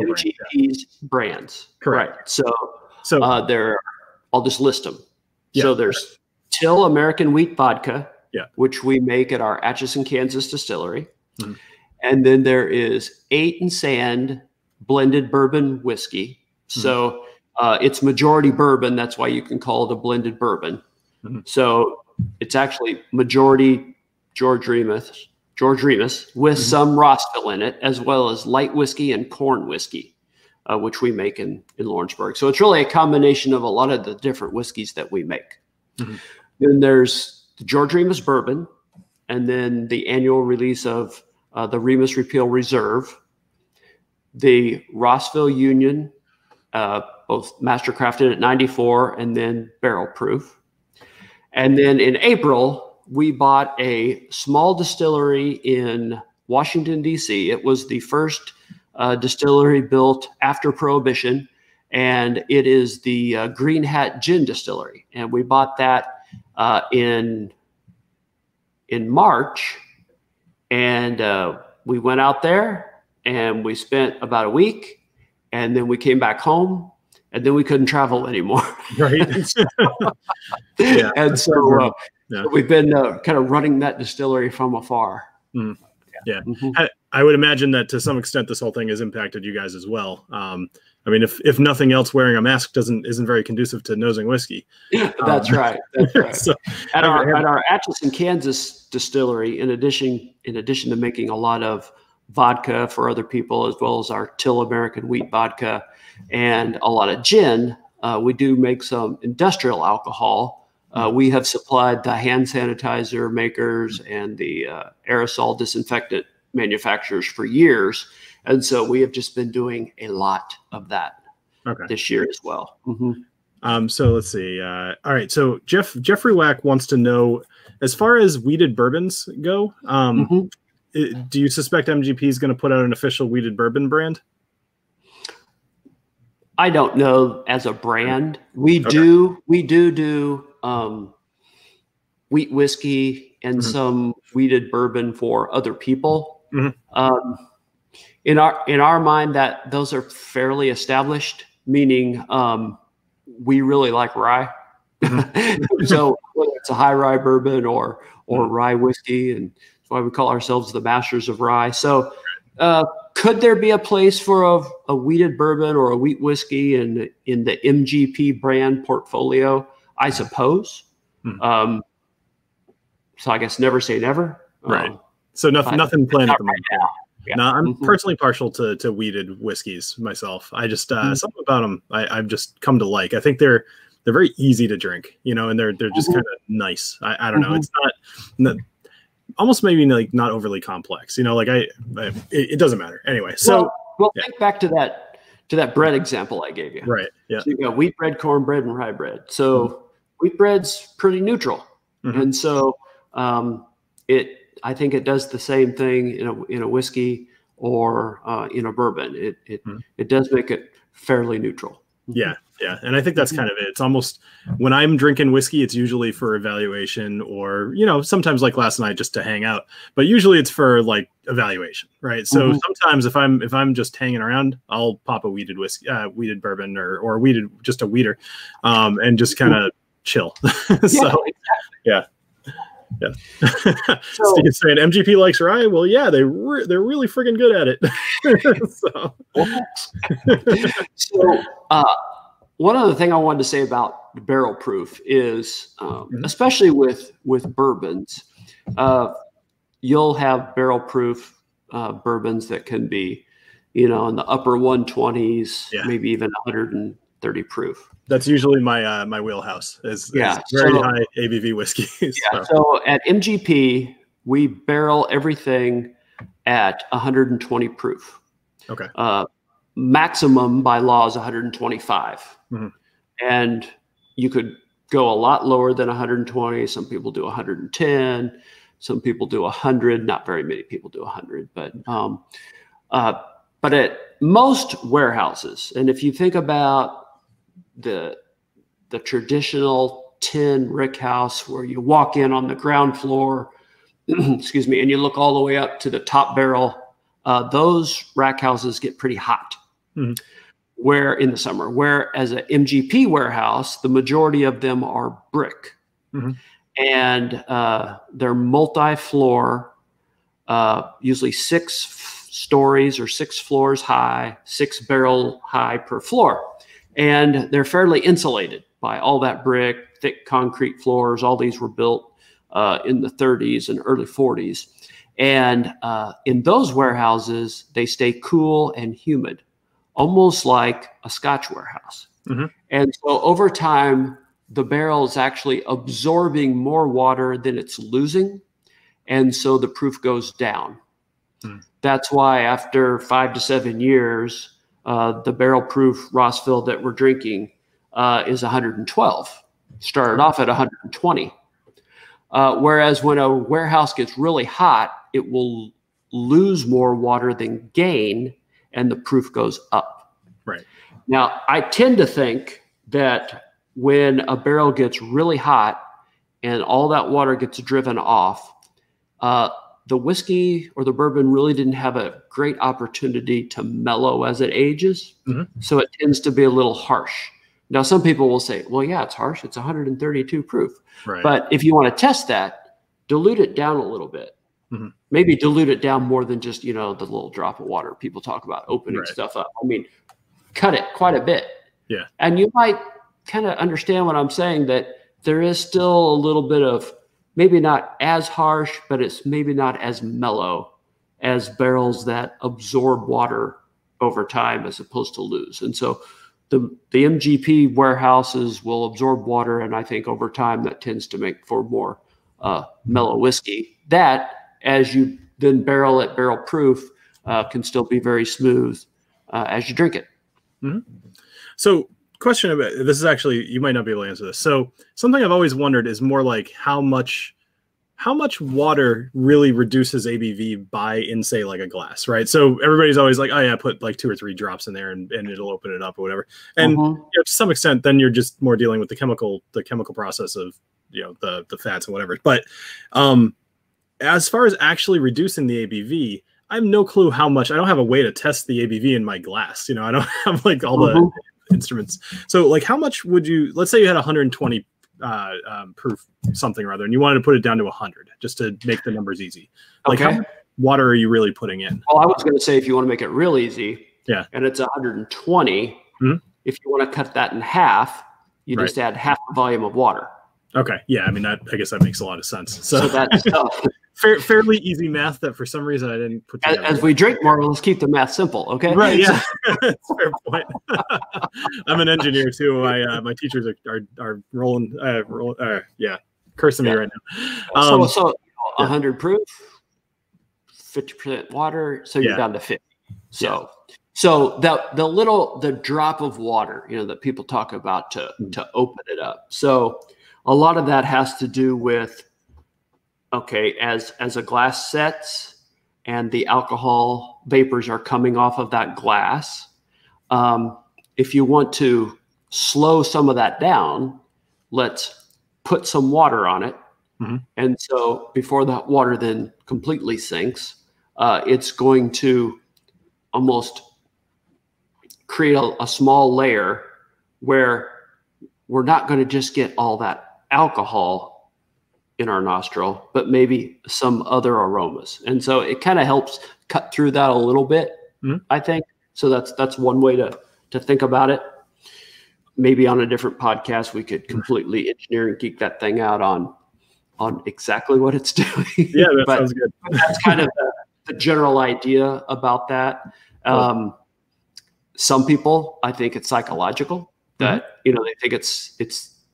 MGP's brands, correct? Right. So there, I'll just list them. Yeah, so there's Till American Wheat Vodka, which we make at our Atchison, Kansas distillery, and then there is 8 and Sand blended bourbon whiskey. So it's majority bourbon. That's why you can call it a blended bourbon. So it's actually majority George Remus with some Rossville in it, as well as light whiskey and corn whiskey, which we make in Lawrenceburg. So it's really a combination of a lot of the different whiskeys that we make. Then there's the George Remus bourbon, and then the annual release of the Remus Repeal Reserve, the Rossville Union, both mastercrafted at 94 and then barrel proof. And then in April, we bought a small distillery in Washington, D.C. It was the first distillery built after Prohibition, and it is the Green Hat Gin Distillery. And we bought that in March, and we went out there. And we spent about a week, and then we came back home, and then we couldn't travel anymore. Right. So we've been kind of running that distillery from afar. I would imagine that to some extent this whole thing has impacted you guys as well. I mean, if nothing else, wearing a mask isn't very conducive to nosing whiskey. That's right. That's right. So, at our Atchison, Kansas distillery, in addition to making a lot of vodka for other people, as well as our Till American Wheat Vodka and a lot of gin, we do make some industrial alcohol. We have supplied the hand sanitizer makers and the aerosol disinfectant manufacturers for years, and so we have just been doing a lot of that this year as well. So let's see. All right. So Jeffrey Wack wants to know, as far as weeded bourbons go, do you suspect MGP is going to put out an official weeded bourbon brand? I don't know as a brand. We do wheat whiskey and some weeded bourbon for other people. In our mind, that those are fairly established, meaning we really like rye. So whether it's a high rye bourbon or rye whiskey, and why we call ourselves the masters of rye. So could there be a place for a weeded bourbon or a wheat whiskey in the MGP brand portfolio? I suppose. So I guess never say never. Right. So nothing planned at the moment. Right now. Yeah. No, I'm personally partial to weeded whiskeys myself. I just something about them I've just come to like. I think they're very easy to drink, you know, and they're just kind of nice. I don't know. It's not almost maybe like not overly complex, you know, like it doesn't matter anyway. So think back to that bread example I gave you. Right. Yeah. So you got wheat bread, cornbread, and rye bread. So wheat bread's pretty neutral. And so I think it does the same thing in a whiskey or in a bourbon. It does make it fairly neutral. Yeah. Yeah. And I think that's kind of it. It's almost when I'm drinking whiskey, it's usually for evaluation or, you know, sometimes like last night just to hang out, but usually it's for like evaluation. Right. So sometimes if I'm just hanging around, I'll pop a weeded whiskey, weeded bourbon or weeded, just a weeder, and just kind of chill. Yeah. So you're saying MGP likes rye? Well, yeah, they're really freaking good at it. One other thing I wanted to say about barrel proof is, especially with bourbons, you'll have barrel proof bourbons that can be, you know, in the upper 120s, maybe even 130 proof. That's usually my my wheelhouse is very high ABV whiskeys. Yeah, so at MGP, we barrel everything at 120 proof. Okay. maximum by law is 125. Mm-hmm. And you could go a lot lower than 120. Some people do 110. Some people do 100. Not very many people do 100, but at most warehouses, and if you think about the traditional tin rick house where you walk in on the ground floor, excuse me, and you look all the way up to the top barrel, those rack houses get pretty hot. Mm-hmm. Where in the summer, whereas an MGP warehouse, the majority of them are brick. Mm-hmm. And they're multi-floor, usually 6 stories or 6 floors high, 6 barrel high per floor. And they're fairly insulated by all that brick, thick concrete floors. All these were built in the 30s and early 40s. And in those warehouses, they stay cool and humid, almost like a Scotch warehouse. Mm-hmm. And so over time, the barrel is actually absorbing more water than it's losing. And so the proof goes down. Mm. That's why after 5 to 7 years, the barrel proof Rossville that we're drinking is 112. Started off at 120. Whereas when a warehouse gets really hot, it will lose more water than gain, and the proof goes up. Right. Now, I tend to think that when a barrel gets really hot and all that water gets driven off, the whiskey or the bourbon really didn't have a great opportunity to mellow as it ages. Mm-hmm. So it tends to be a little harsh. Now, some people will say, well, yeah, it's harsh. It's 132 proof. Right. But if you want to test that, dilute it down a little bit. Mm-hmm. Maybe dilute it down more than just, you know, the little drop of water. People talk about opening right. stuff up. I mean, cut it quite a bit. Yeah. And you might kind of understand what I'm saying, that there is still a little bit of maybe not as harsh, but it's maybe not as mellow as barrels that absorb water over time as opposed to lose. And so the MGP warehouses will absorb water. And I think over time that tends to make for more mellow whiskey that, as you then barrel it, barrel proof, can still be very smooth as you drink it. Mm-hmm. So question about this is actually, you might not be able to answer this. So something I've always wondered is more like how much water really reduces ABV by, in say, like a glass, right? So everybody's always like, oh yeah, put like 2 or 3 drops in there and it'll open it up or whatever. And you know, to some extent, then you're just more dealing with the chemical process of, you know, the fats and whatever. But as far as actually reducing the ABV, I have no clue how much. I don't have a way to test the ABV in my glass. You know, I don't have like all the instruments. So like how much would you, let's say you had 120 proof something or other, and you wanted to put it down to 100 just to make the numbers easy. Like how much water are you really putting in? Well, I was going to say, if you want to make it real easy, yeah, and it's 120, mm-hmm. if you want to cut that in half, you right. just add half the volume of water. Okay. Yeah. I mean, I guess that makes a lot of sense. So that's tough. Fairly easy math that for some reason I didn't put together. As we drink more, let's keep the math simple, okay? Right, yeah. That's a fair point. I'm an engineer, too. My teachers are rolling, yeah, cursing me right now. So 100 proof, 50% water, so you're down to 50. So the drop of water, you know, that people talk about to open it up. So a lot of that has to do with, okay, as a glass sets and the alcohol vapors are coming off of that glass, if you want to slow some of that down, let's put some water on it. Mm-hmm. And so before that water then completely sinks, it's going to almost create a small layer where we're not going to just get all that alcohol in our nostril, but maybe some other aromas. And so it kind of helps cut through that a little bit, mm-hmm. I think. So that's one way to think about it. Maybe on a different podcast, we could completely engineer and geek that thing out on exactly what it's doing. Yeah, that sounds good. That's kind of the general idea about that. Some people, I think it's psychological that, mm-hmm. you know, they think it's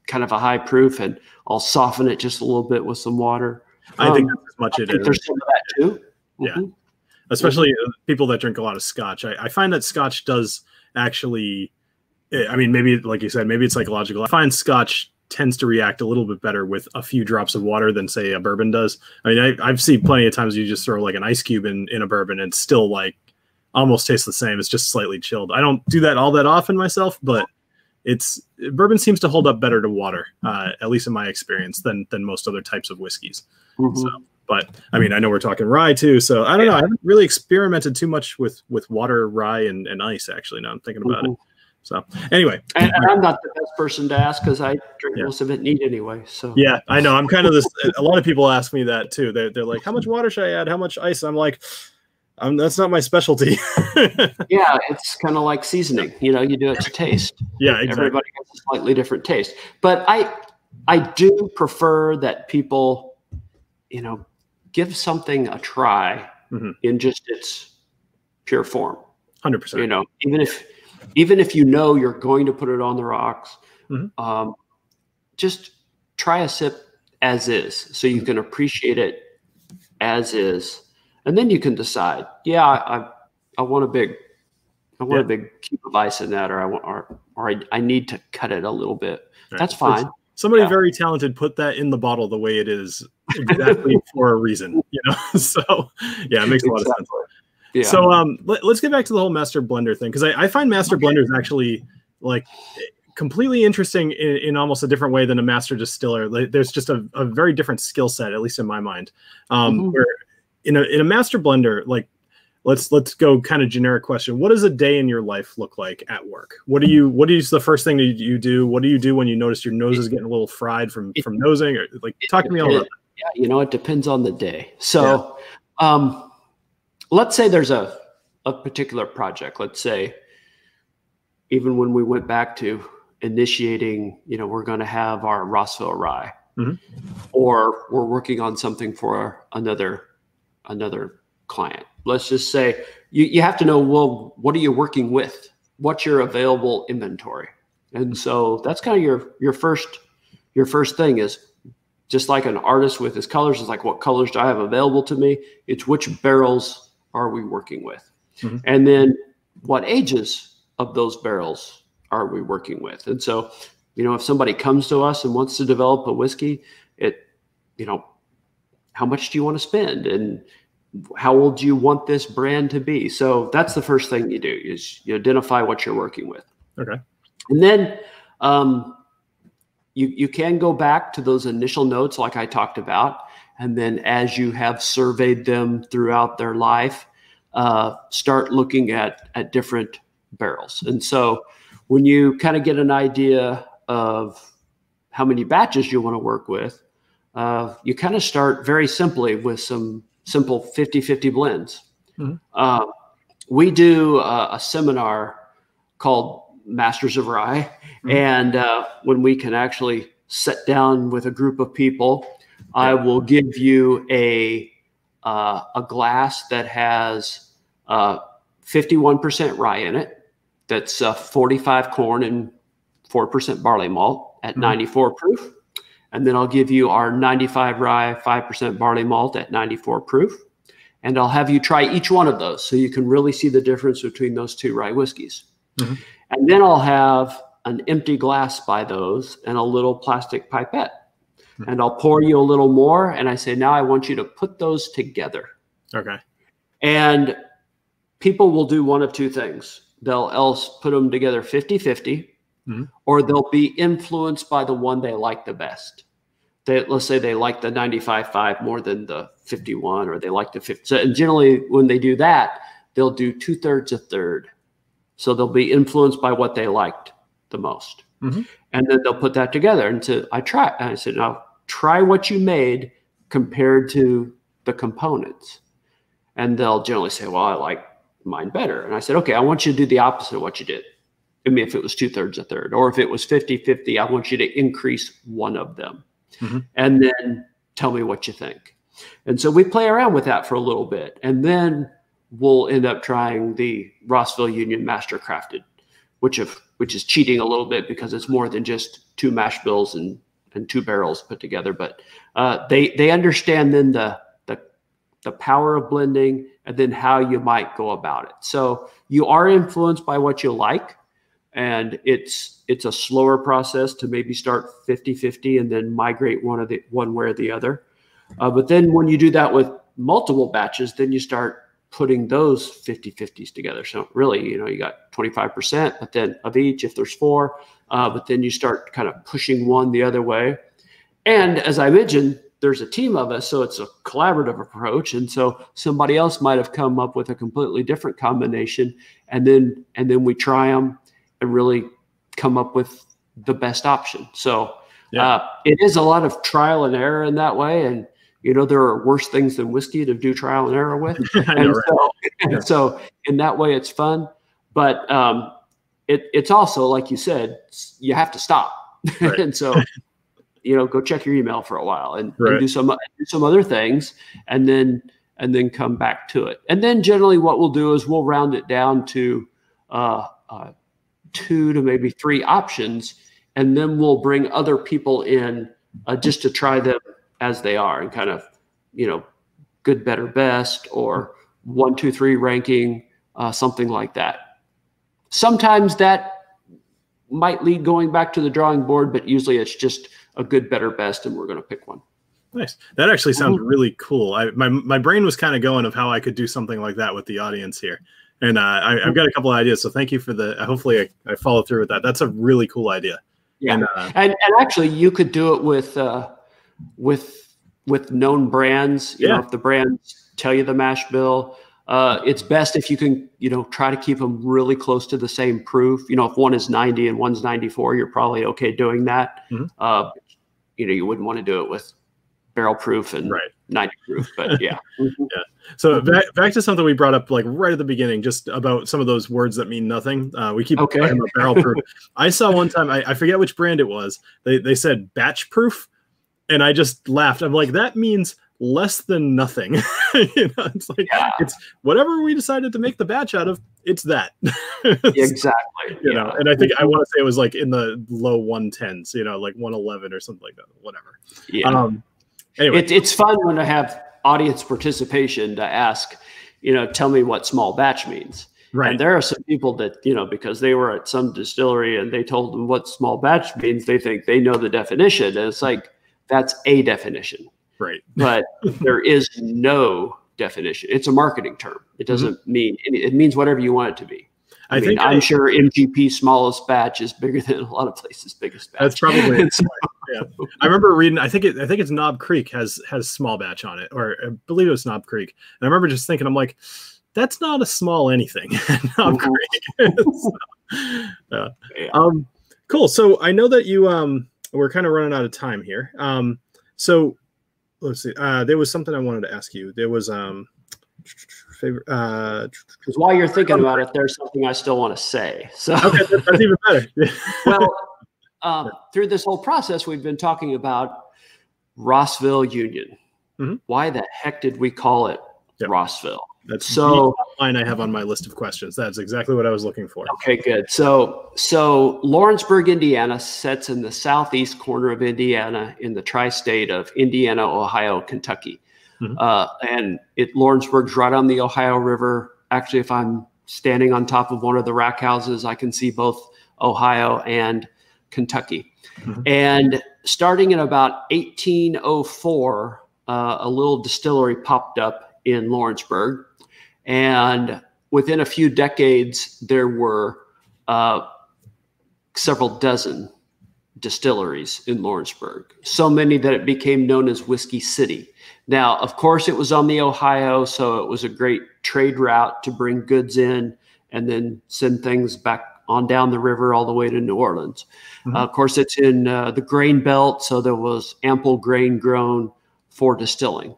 kind of a high proof, and I'll soften it just a little bit with some water. I think that's as much it is. There's some of that too. Mm-hmm. Yeah. especially people that drink a lot of scotch. I find that scotch does actually, I mean, maybe like you said, maybe it's psychological. I find scotch tends to react a little bit better with a few drops of water than say a bourbon does. I mean, I've seen plenty of times you just throw like an ice cube in a bourbon and it's still like almost tastes the same. It's just slightly chilled. I don't do that all that often myself, but it's bourbon seems to hold up better to water, at least in my experience, than most other types of whiskeys. Mm-hmm. So, but I mean, I know we're talking rye too, so I don't know. I haven't really experimented too much with water, rye, and ice actually. Now I'm thinking about it. So anyway, and I'm not the best person to ask because I drink most of it neat anyway. So yeah, I know I'm kind of this. A lot of people ask me that too. They're like, how much water should I add? How much ice? I'm like, that's not my specialty. Yeah, it's kind of like seasoning. You know, you do it to taste. Yeah, exactly. Everybody has a slightly different taste, but I do prefer that people, you know, give something a try in just its pure form. 100%. You know, even if you know you're going to put it on the rocks, just try a sip as is so you can appreciate it as is. And then you can decide, yeah, I want a big cube of ice in that, or I need to cut it a little bit. Right. That's fine. Somebody very talented put that in the bottle the way it is exactly for a reason, you know? So yeah, it makes a lot of sense. Yeah. So let's get back to the whole master blender thing, because I find master blenders actually like completely interesting in almost a different way than a master distiller. Like, there's just a very different skill set, at least in my mind. Where in a master blender, like let's go kind of generic question. What does a day in your life look like at work? What do you the first thing that you do? What do you do when you notice your nose is getting a little fried from nosing? Or like talk to me all about that. Yeah, you know, it depends on the day. So let's say there's a particular project. Let's say even when we went back to initiating, you know, we're going to have our Rossville rye, or we're working on something for another client. Let's just say you have to know, well, what are you working with? What's your available inventory? And so that's kind of your first thing is, just like an artist with his colors, is like, what colors do I have available to me? It's which barrels are we working with? And then what ages of those barrels are we working with? And so, you know, if somebody comes to us and wants to develop a whiskey, it, you know, how much do you want to spend? And how old do you want this brand to be? So that's the first thing you do, is you identify what you're working with. Okay. And then you can go back to those initial notes like I talked about. And then as you have surveyed them throughout their life, start looking at different barrels. And so when you kind of get an idea of how many batches you want to work with, you kind of start very simply with some simple 50-50 blends. We do a seminar called Masters of Rye. And when we can actually sit down with a group of people, I will give you a glass that has 51% rye in it. That's 45 corn and 4% barley malt at 94 proof. And then I'll give you our 95 rye, 5% barley malt at 94 proof. And I'll have you try each one of those so you can really see the difference between those two rye whiskeys. And then I'll have an empty glass by those and a little plastic pipette. And I'll pour you a little more. And I say, now I want you to put those together. Okay. And people will do one of two things. They'll else put them together 50-50, or they'll be influenced by the one they like the best. Let's say they like the 95.5 more than the 51, or they like the 50. So, and generally when they do that, they'll do 2/3, 1/3. So they'll be influenced by what they liked the most. And then they'll put that together. And so I said, now try what you made compared to the components. And they'll generally say, well, I like mine better. And I said, okay, I want you to do the opposite of what you did. I mean, if it was 2/3, 1/3, or if it was 50-50, I want you to increase one of them. And then tell me what you think. And so we play around with that for a little bit. And then we'll end up trying the Rossville Union Mastercrafted, which is cheating a little bit because it's more than just two mash bills and two barrels put together. But they understand then the the power of blending, and then how you might go about it. So you are influenced by what you like, and it's a slower process to maybe start 50-50 and then migrate one way or the other. But then when you do that with multiple batches, then you start putting those 50-50s together. So really, you know, you got 25%, but then of each, if there's four, but then you start kind of pushing one the other way. And as I mentioned, there's a team of us, so it's a collaborative approach. And so somebody else might have come up with a completely different combination, and then we try them and really come up with the best option. So yeah. It is a lot of trial and error in that way. And you know, there are worse things than whiskey to do trial and error with. And, know, so, right. Yeah. So in that way, it's fun. But it's also, like you said, you have to stop. Right. And so, you know, go check your email for a while and, right. and do some other things, and then come back to it. And then generally what we'll do is we'll round it down to 2 to maybe 3 options. And then we'll bring other people in just to try them as they are, and kind of, you know, good, better, best, or 1, 2, 3 ranking, something like that. Sometimes that might lead going back to the drawing board, but usually it's just a good, better, best, and we're going to pick one. Nice. That actually sounds really cool. My brain was kind of going of how I could do something like that with the audience here. And I've got a couple of ideas, so thank you for the, hopefully I follow through with that. That's a really cool idea. Yeah. And actually you could do it with known brands, you yeah. know, if the brands tell you the mash bill, it's best if you can, you know, try to keep them really close to the same proof. You know, if one is 90 and one's 94, you're probably okay doing that. Mm-hmm. You know, you wouldn't want to do it with barrel proof and right. 90 proof, but yeah. Mm-hmm. Yeah. So back to something we brought up like right at the beginning, just about some of those words that mean nothing. We keep okay. talking about barrel proof. I saw one time, I forget which brand it was. They said batch proof. And I just laughed. I'm like, that means less than nothing. You know, it's like yeah. it's whatever we decided to make the batch out of. It's that. Exactly. You yeah. know, and I think I want to say it was like in the low 110s. You know, like 111 or something like that. Whatever. Yeah. Anyway, it's fun when I have audience participation to ask. You know, tell me what small batch means. Right. And there are some people that, you know, because they were at some distillery and they told them what small batch means, they think they know the definition, and it's like, that's a definition, right? But there is no definition. It's a marketing term. It doesn't mm-hmm. mean, it means whatever you want it to be. I'm sure MGP smallest batch is bigger than a lot of places' biggest batch. That's probably so, yeah. I remember reading, I think it's Knob Creek has small batch on it, or I believe it was Knob Creek. And I remember just thinking, I'm like, that's not a small anything. Knob Creek. So, yeah. Cool. So I know that you, we're kind of running out of time here. So let's see. There was something I wanted to ask you. There was favorite. Because while you're thinking about it, there's something I still want to say. So okay, that's even better. Well, through this whole process, we've been talking about Rossville Union. Mm-hmm. Why the heck did we call it yep. Rossville? That's so the line I have on my list of questions. That's exactly what I was looking for. Okay, good. So Lawrenceburg, Indiana sits in the southeast corner of Indiana in the tri-state of Indiana, Ohio, Kentucky. Mm-hmm. And Lawrenceburg's right on the Ohio River. Actually, if I'm standing on top of one of the rack houses, I can see both Ohio and Kentucky. Mm-hmm. And starting in about 1804, a little distillery popped up in Lawrenceburg. And within a few decades, there were several dozen distilleries in Lawrenceburg, so many that it became known as Whiskey City. Now, of course, it was on the Ohio, so it was a great trade route to bring goods in and then send things back on down the river all the way to New Orleans. Mm-hmm. Of course, it's in the grain belt, so there was ample grain grown for distilling.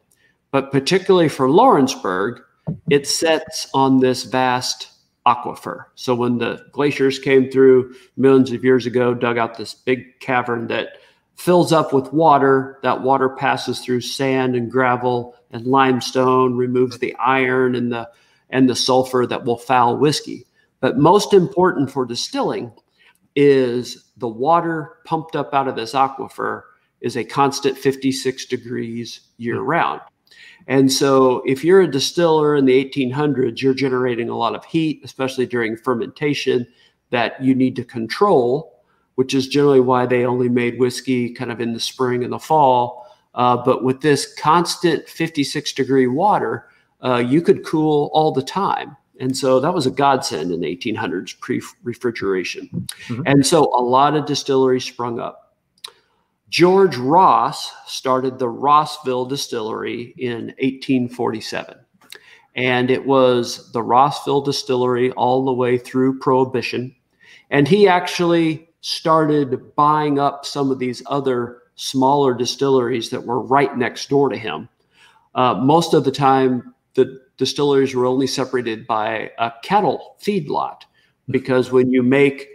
But particularly for Lawrenceburg, it sits on this vast aquifer. So when the glaciers came through millions of years ago, dug out this big cavern that fills up with water. That water passes through sand and gravel and limestone, removes the iron and the sulfur that will foul whiskey. But most important for distilling is the water pumped up out of this aquifer is a constant 56 degrees year round. And so if you're a distiller in the 1800s, you're generating a lot of heat, especially during fermentation, that you need to control, which is generally why they only made whiskey kind of in the spring and the fall. But with this constant 56-degree water, you could cool all the time. And so that was a godsend in the 1800s pre-refrigeration. Mm-hmm. And so a lot of distilleries sprung up. George Ross started the Rossville Distillery in 1847. And it was the Rossville Distillery all the way through Prohibition. And he actually started buying up some of these other smaller distilleries that were right next door to him. Most of the time, the distilleries were only separated by a cattle feedlot, because when you make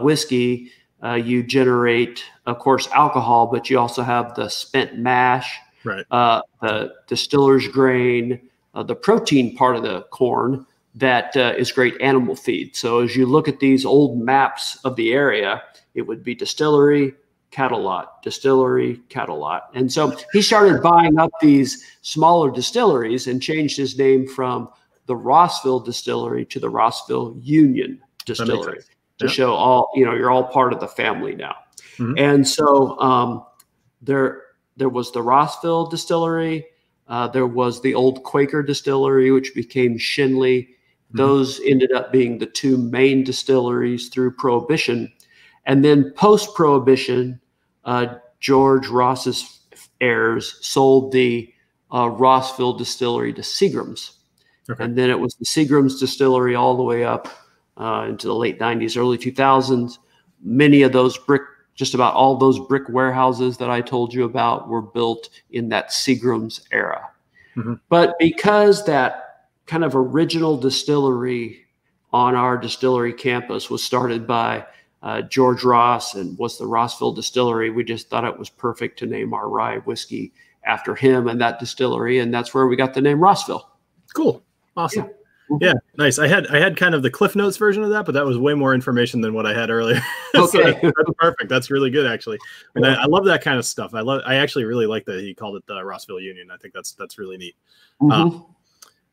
whiskey, you generate, of course, alcohol, but you also have the spent mash, right. The distiller's grain, the protein part of the corn that is great animal feed. So as you look at these old maps of the area, it would be distillery, cattle lot, distillery, cattle lot. And so he started buying up these smaller distilleries and changed his name from the Rossville Distillery to the Rossville Union Distillery. To show all, you know, you're all part of the family now. Mm-hmm. And so there was the Rossville Distillery. There was the old Quaker Distillery, which became Schenley. Mm-hmm. Those ended up being the two main distilleries through Prohibition. And then post-Prohibition, George Ross's heirs sold the Rossville Distillery to Seagram's. Okay. And then it was the Seagram's Distillery all the way up into the late 90s, early 2000s. Many of those brick, just about all those brick warehouses that I told you about were built in that Seagram's era. Mm-hmm. But because that kind of original distillery on our distillery campus was started by George Ross and was the Rossville Distillery, we just thought it was perfect to name our rye whiskey after him and that distillery. And that's where we got the name Rossville. Cool. Awesome. Yeah. Yeah, nice. I had kind of the Cliff Notes version of that, but that was way more information than what I had earlier. Okay. So that's perfect. That's really good, actually. And yeah. I love that kind of stuff. I actually really like that he called it the Rossville Union. I think that's really neat. Mm-hmm.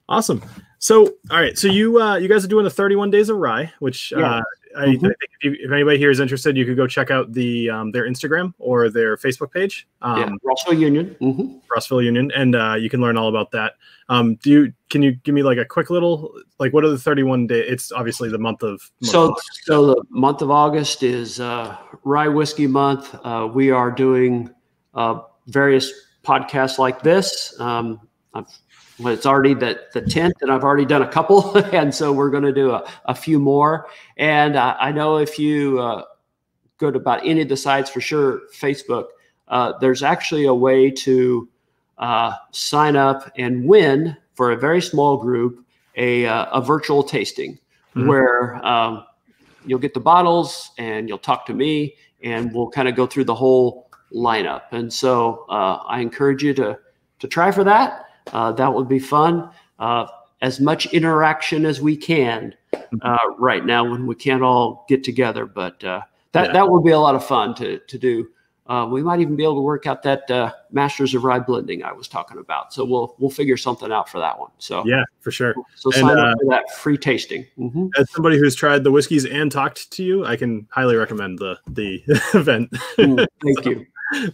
Awesome. So, all right. So you guys are doing the 31 Days of Rye, which yeah. I think if anybody here is interested, you could go check out the their Instagram or their Facebook page. Yeah, Rossville Union. Mm-hmm. Rossville Union, and you can learn all about that. Can you give me like a quick little like what are the 31 days? It's obviously the month of so the month of August is Rye Whiskey Month. We are doing various podcasts like this. Well, it's already the 10th, and I've already done a couple, and so we're going to do a few more. And I know if you go to about any of the sites, for sure, Facebook, there's actually a way to sign up and win for a very small group a virtual tasting. Mm-hmm. Where you'll get the bottles, and you'll talk to me, and we'll kind of go through the whole lineup. And so I encourage you to try for that. That would be fun. As much interaction as we can right now when we can't all get together. But that would be a lot of fun to do. We might even be able to work out that Masters of Rye Blending I was talking about. So we'll figure something out for that one. So yeah, for sure. So sign up for that free tasting. Mm-hmm. As somebody who's tried the whiskeys and talked to you, I can highly recommend the event. Thank you.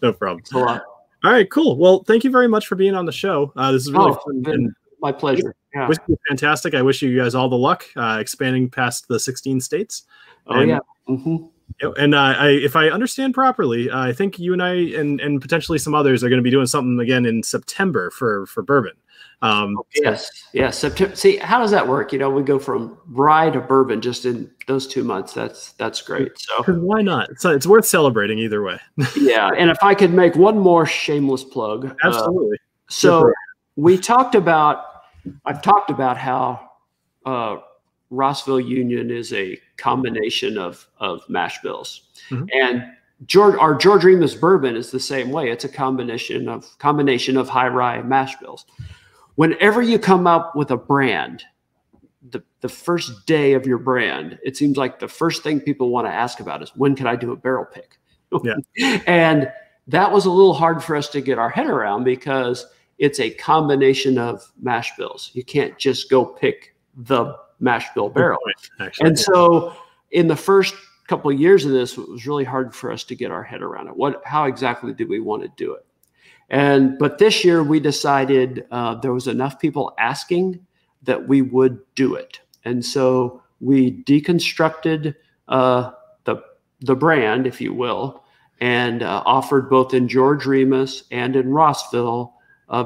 No problem. Thanks a lot. All right, cool. Well, thank you very much for being on the show. This is really fun. And my pleasure. Yeah. Whiskey is fantastic. I wish you guys all the luck expanding past the 16 states. Oh, and, yeah. Mm-hmm. You know, and if I understand properly, I think you and I and potentially some others are going to be doing something again in September for bourbon. Yes. September. See, how does that work? You know, we go from rye to bourbon just in those 2 months. That's great. So why not? It's worth celebrating either way. Yeah. And if I could make one more shameless plug. Absolutely. So I've talked about how Rossville Union is a combination of mash bills. Mm-hmm. And our George Remus bourbon is the same way. It's a combination of high rye and mash bills. Whenever you come up with a brand, the first day of your brand, it seems like the first thing people want to ask about is, when can I do a barrel pick? Yeah. And that was a little hard for us to get our head around because it's a combination of mash bills. You can't just go pick the mash bill barrel. And so in the first couple of years of this, it was really hard for us to get our head around it. How exactly did we want to do it? But this year we decided there was enough people asking that we would do it. And so we deconstructed the brand, if you will, and offered both in George Remus and in Rossville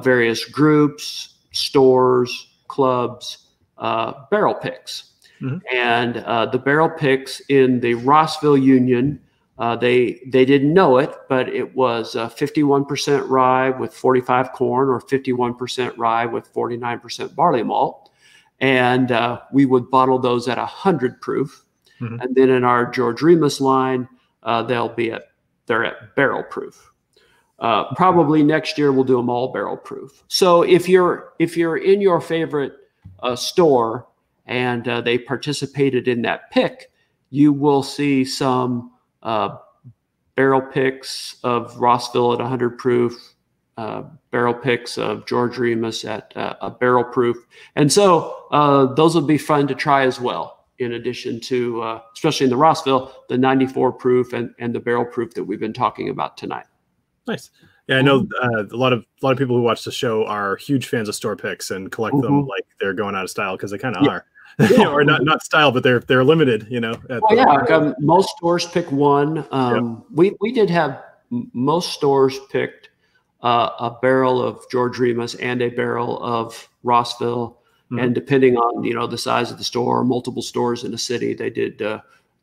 various groups, stores, clubs, barrel picks. Mm-hmm. And the barrel picks in the Rossville Union, they didn't know it, but it was 51% rye with 45 corn, or 51% rye with 49% barley malt. And we would bottle those at 100 proof. Mm-hmm. And then in our George Remus line, they're at barrel proof. Probably next year we'll do them all barrel proof. So if you're in your favorite store and they participated in that pick, you will see some barrel picks of Rossville at 100 proof, barrel picks of George Remus at a barrel proof. And so those would be fun to try as well, in addition to, especially in the Rossville, the 94 proof and the barrel proof that we've been talking about tonight. Nice. Yeah, I know a lot of people who watch the show are huge fans of store picks and collect them like they're going out of style, because they kind of are. Yeah. Or not style, but they're limited, you know. Most stores pick one. We did have most stores picked a barrel of George Remus and a barrel of Rossville. And depending on, you know, the size of the store, multiple stores in a city, they did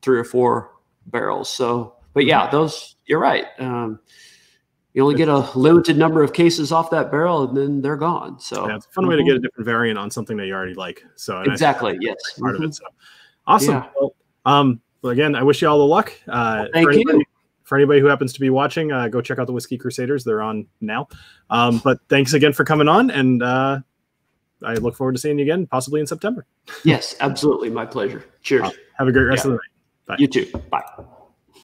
3 or 4 barrels. So, but yeah, those, you're right. You only get a limited number of cases off that barrel, and then they're gone. So yeah, it's a fun way to get a different variant on something that you already like. So exactly, yes, part of it. So awesome. Yeah. Well, again, I wish you all the luck. Thank you. For anybody who happens to be watching, go check out the Whiskey Crusaders. They're on now. But thanks again for coming on, and I look forward to seeing you again, possibly in September. Yes, absolutely. My pleasure. Cheers. Have a great rest of the night. Bye. You too. Bye.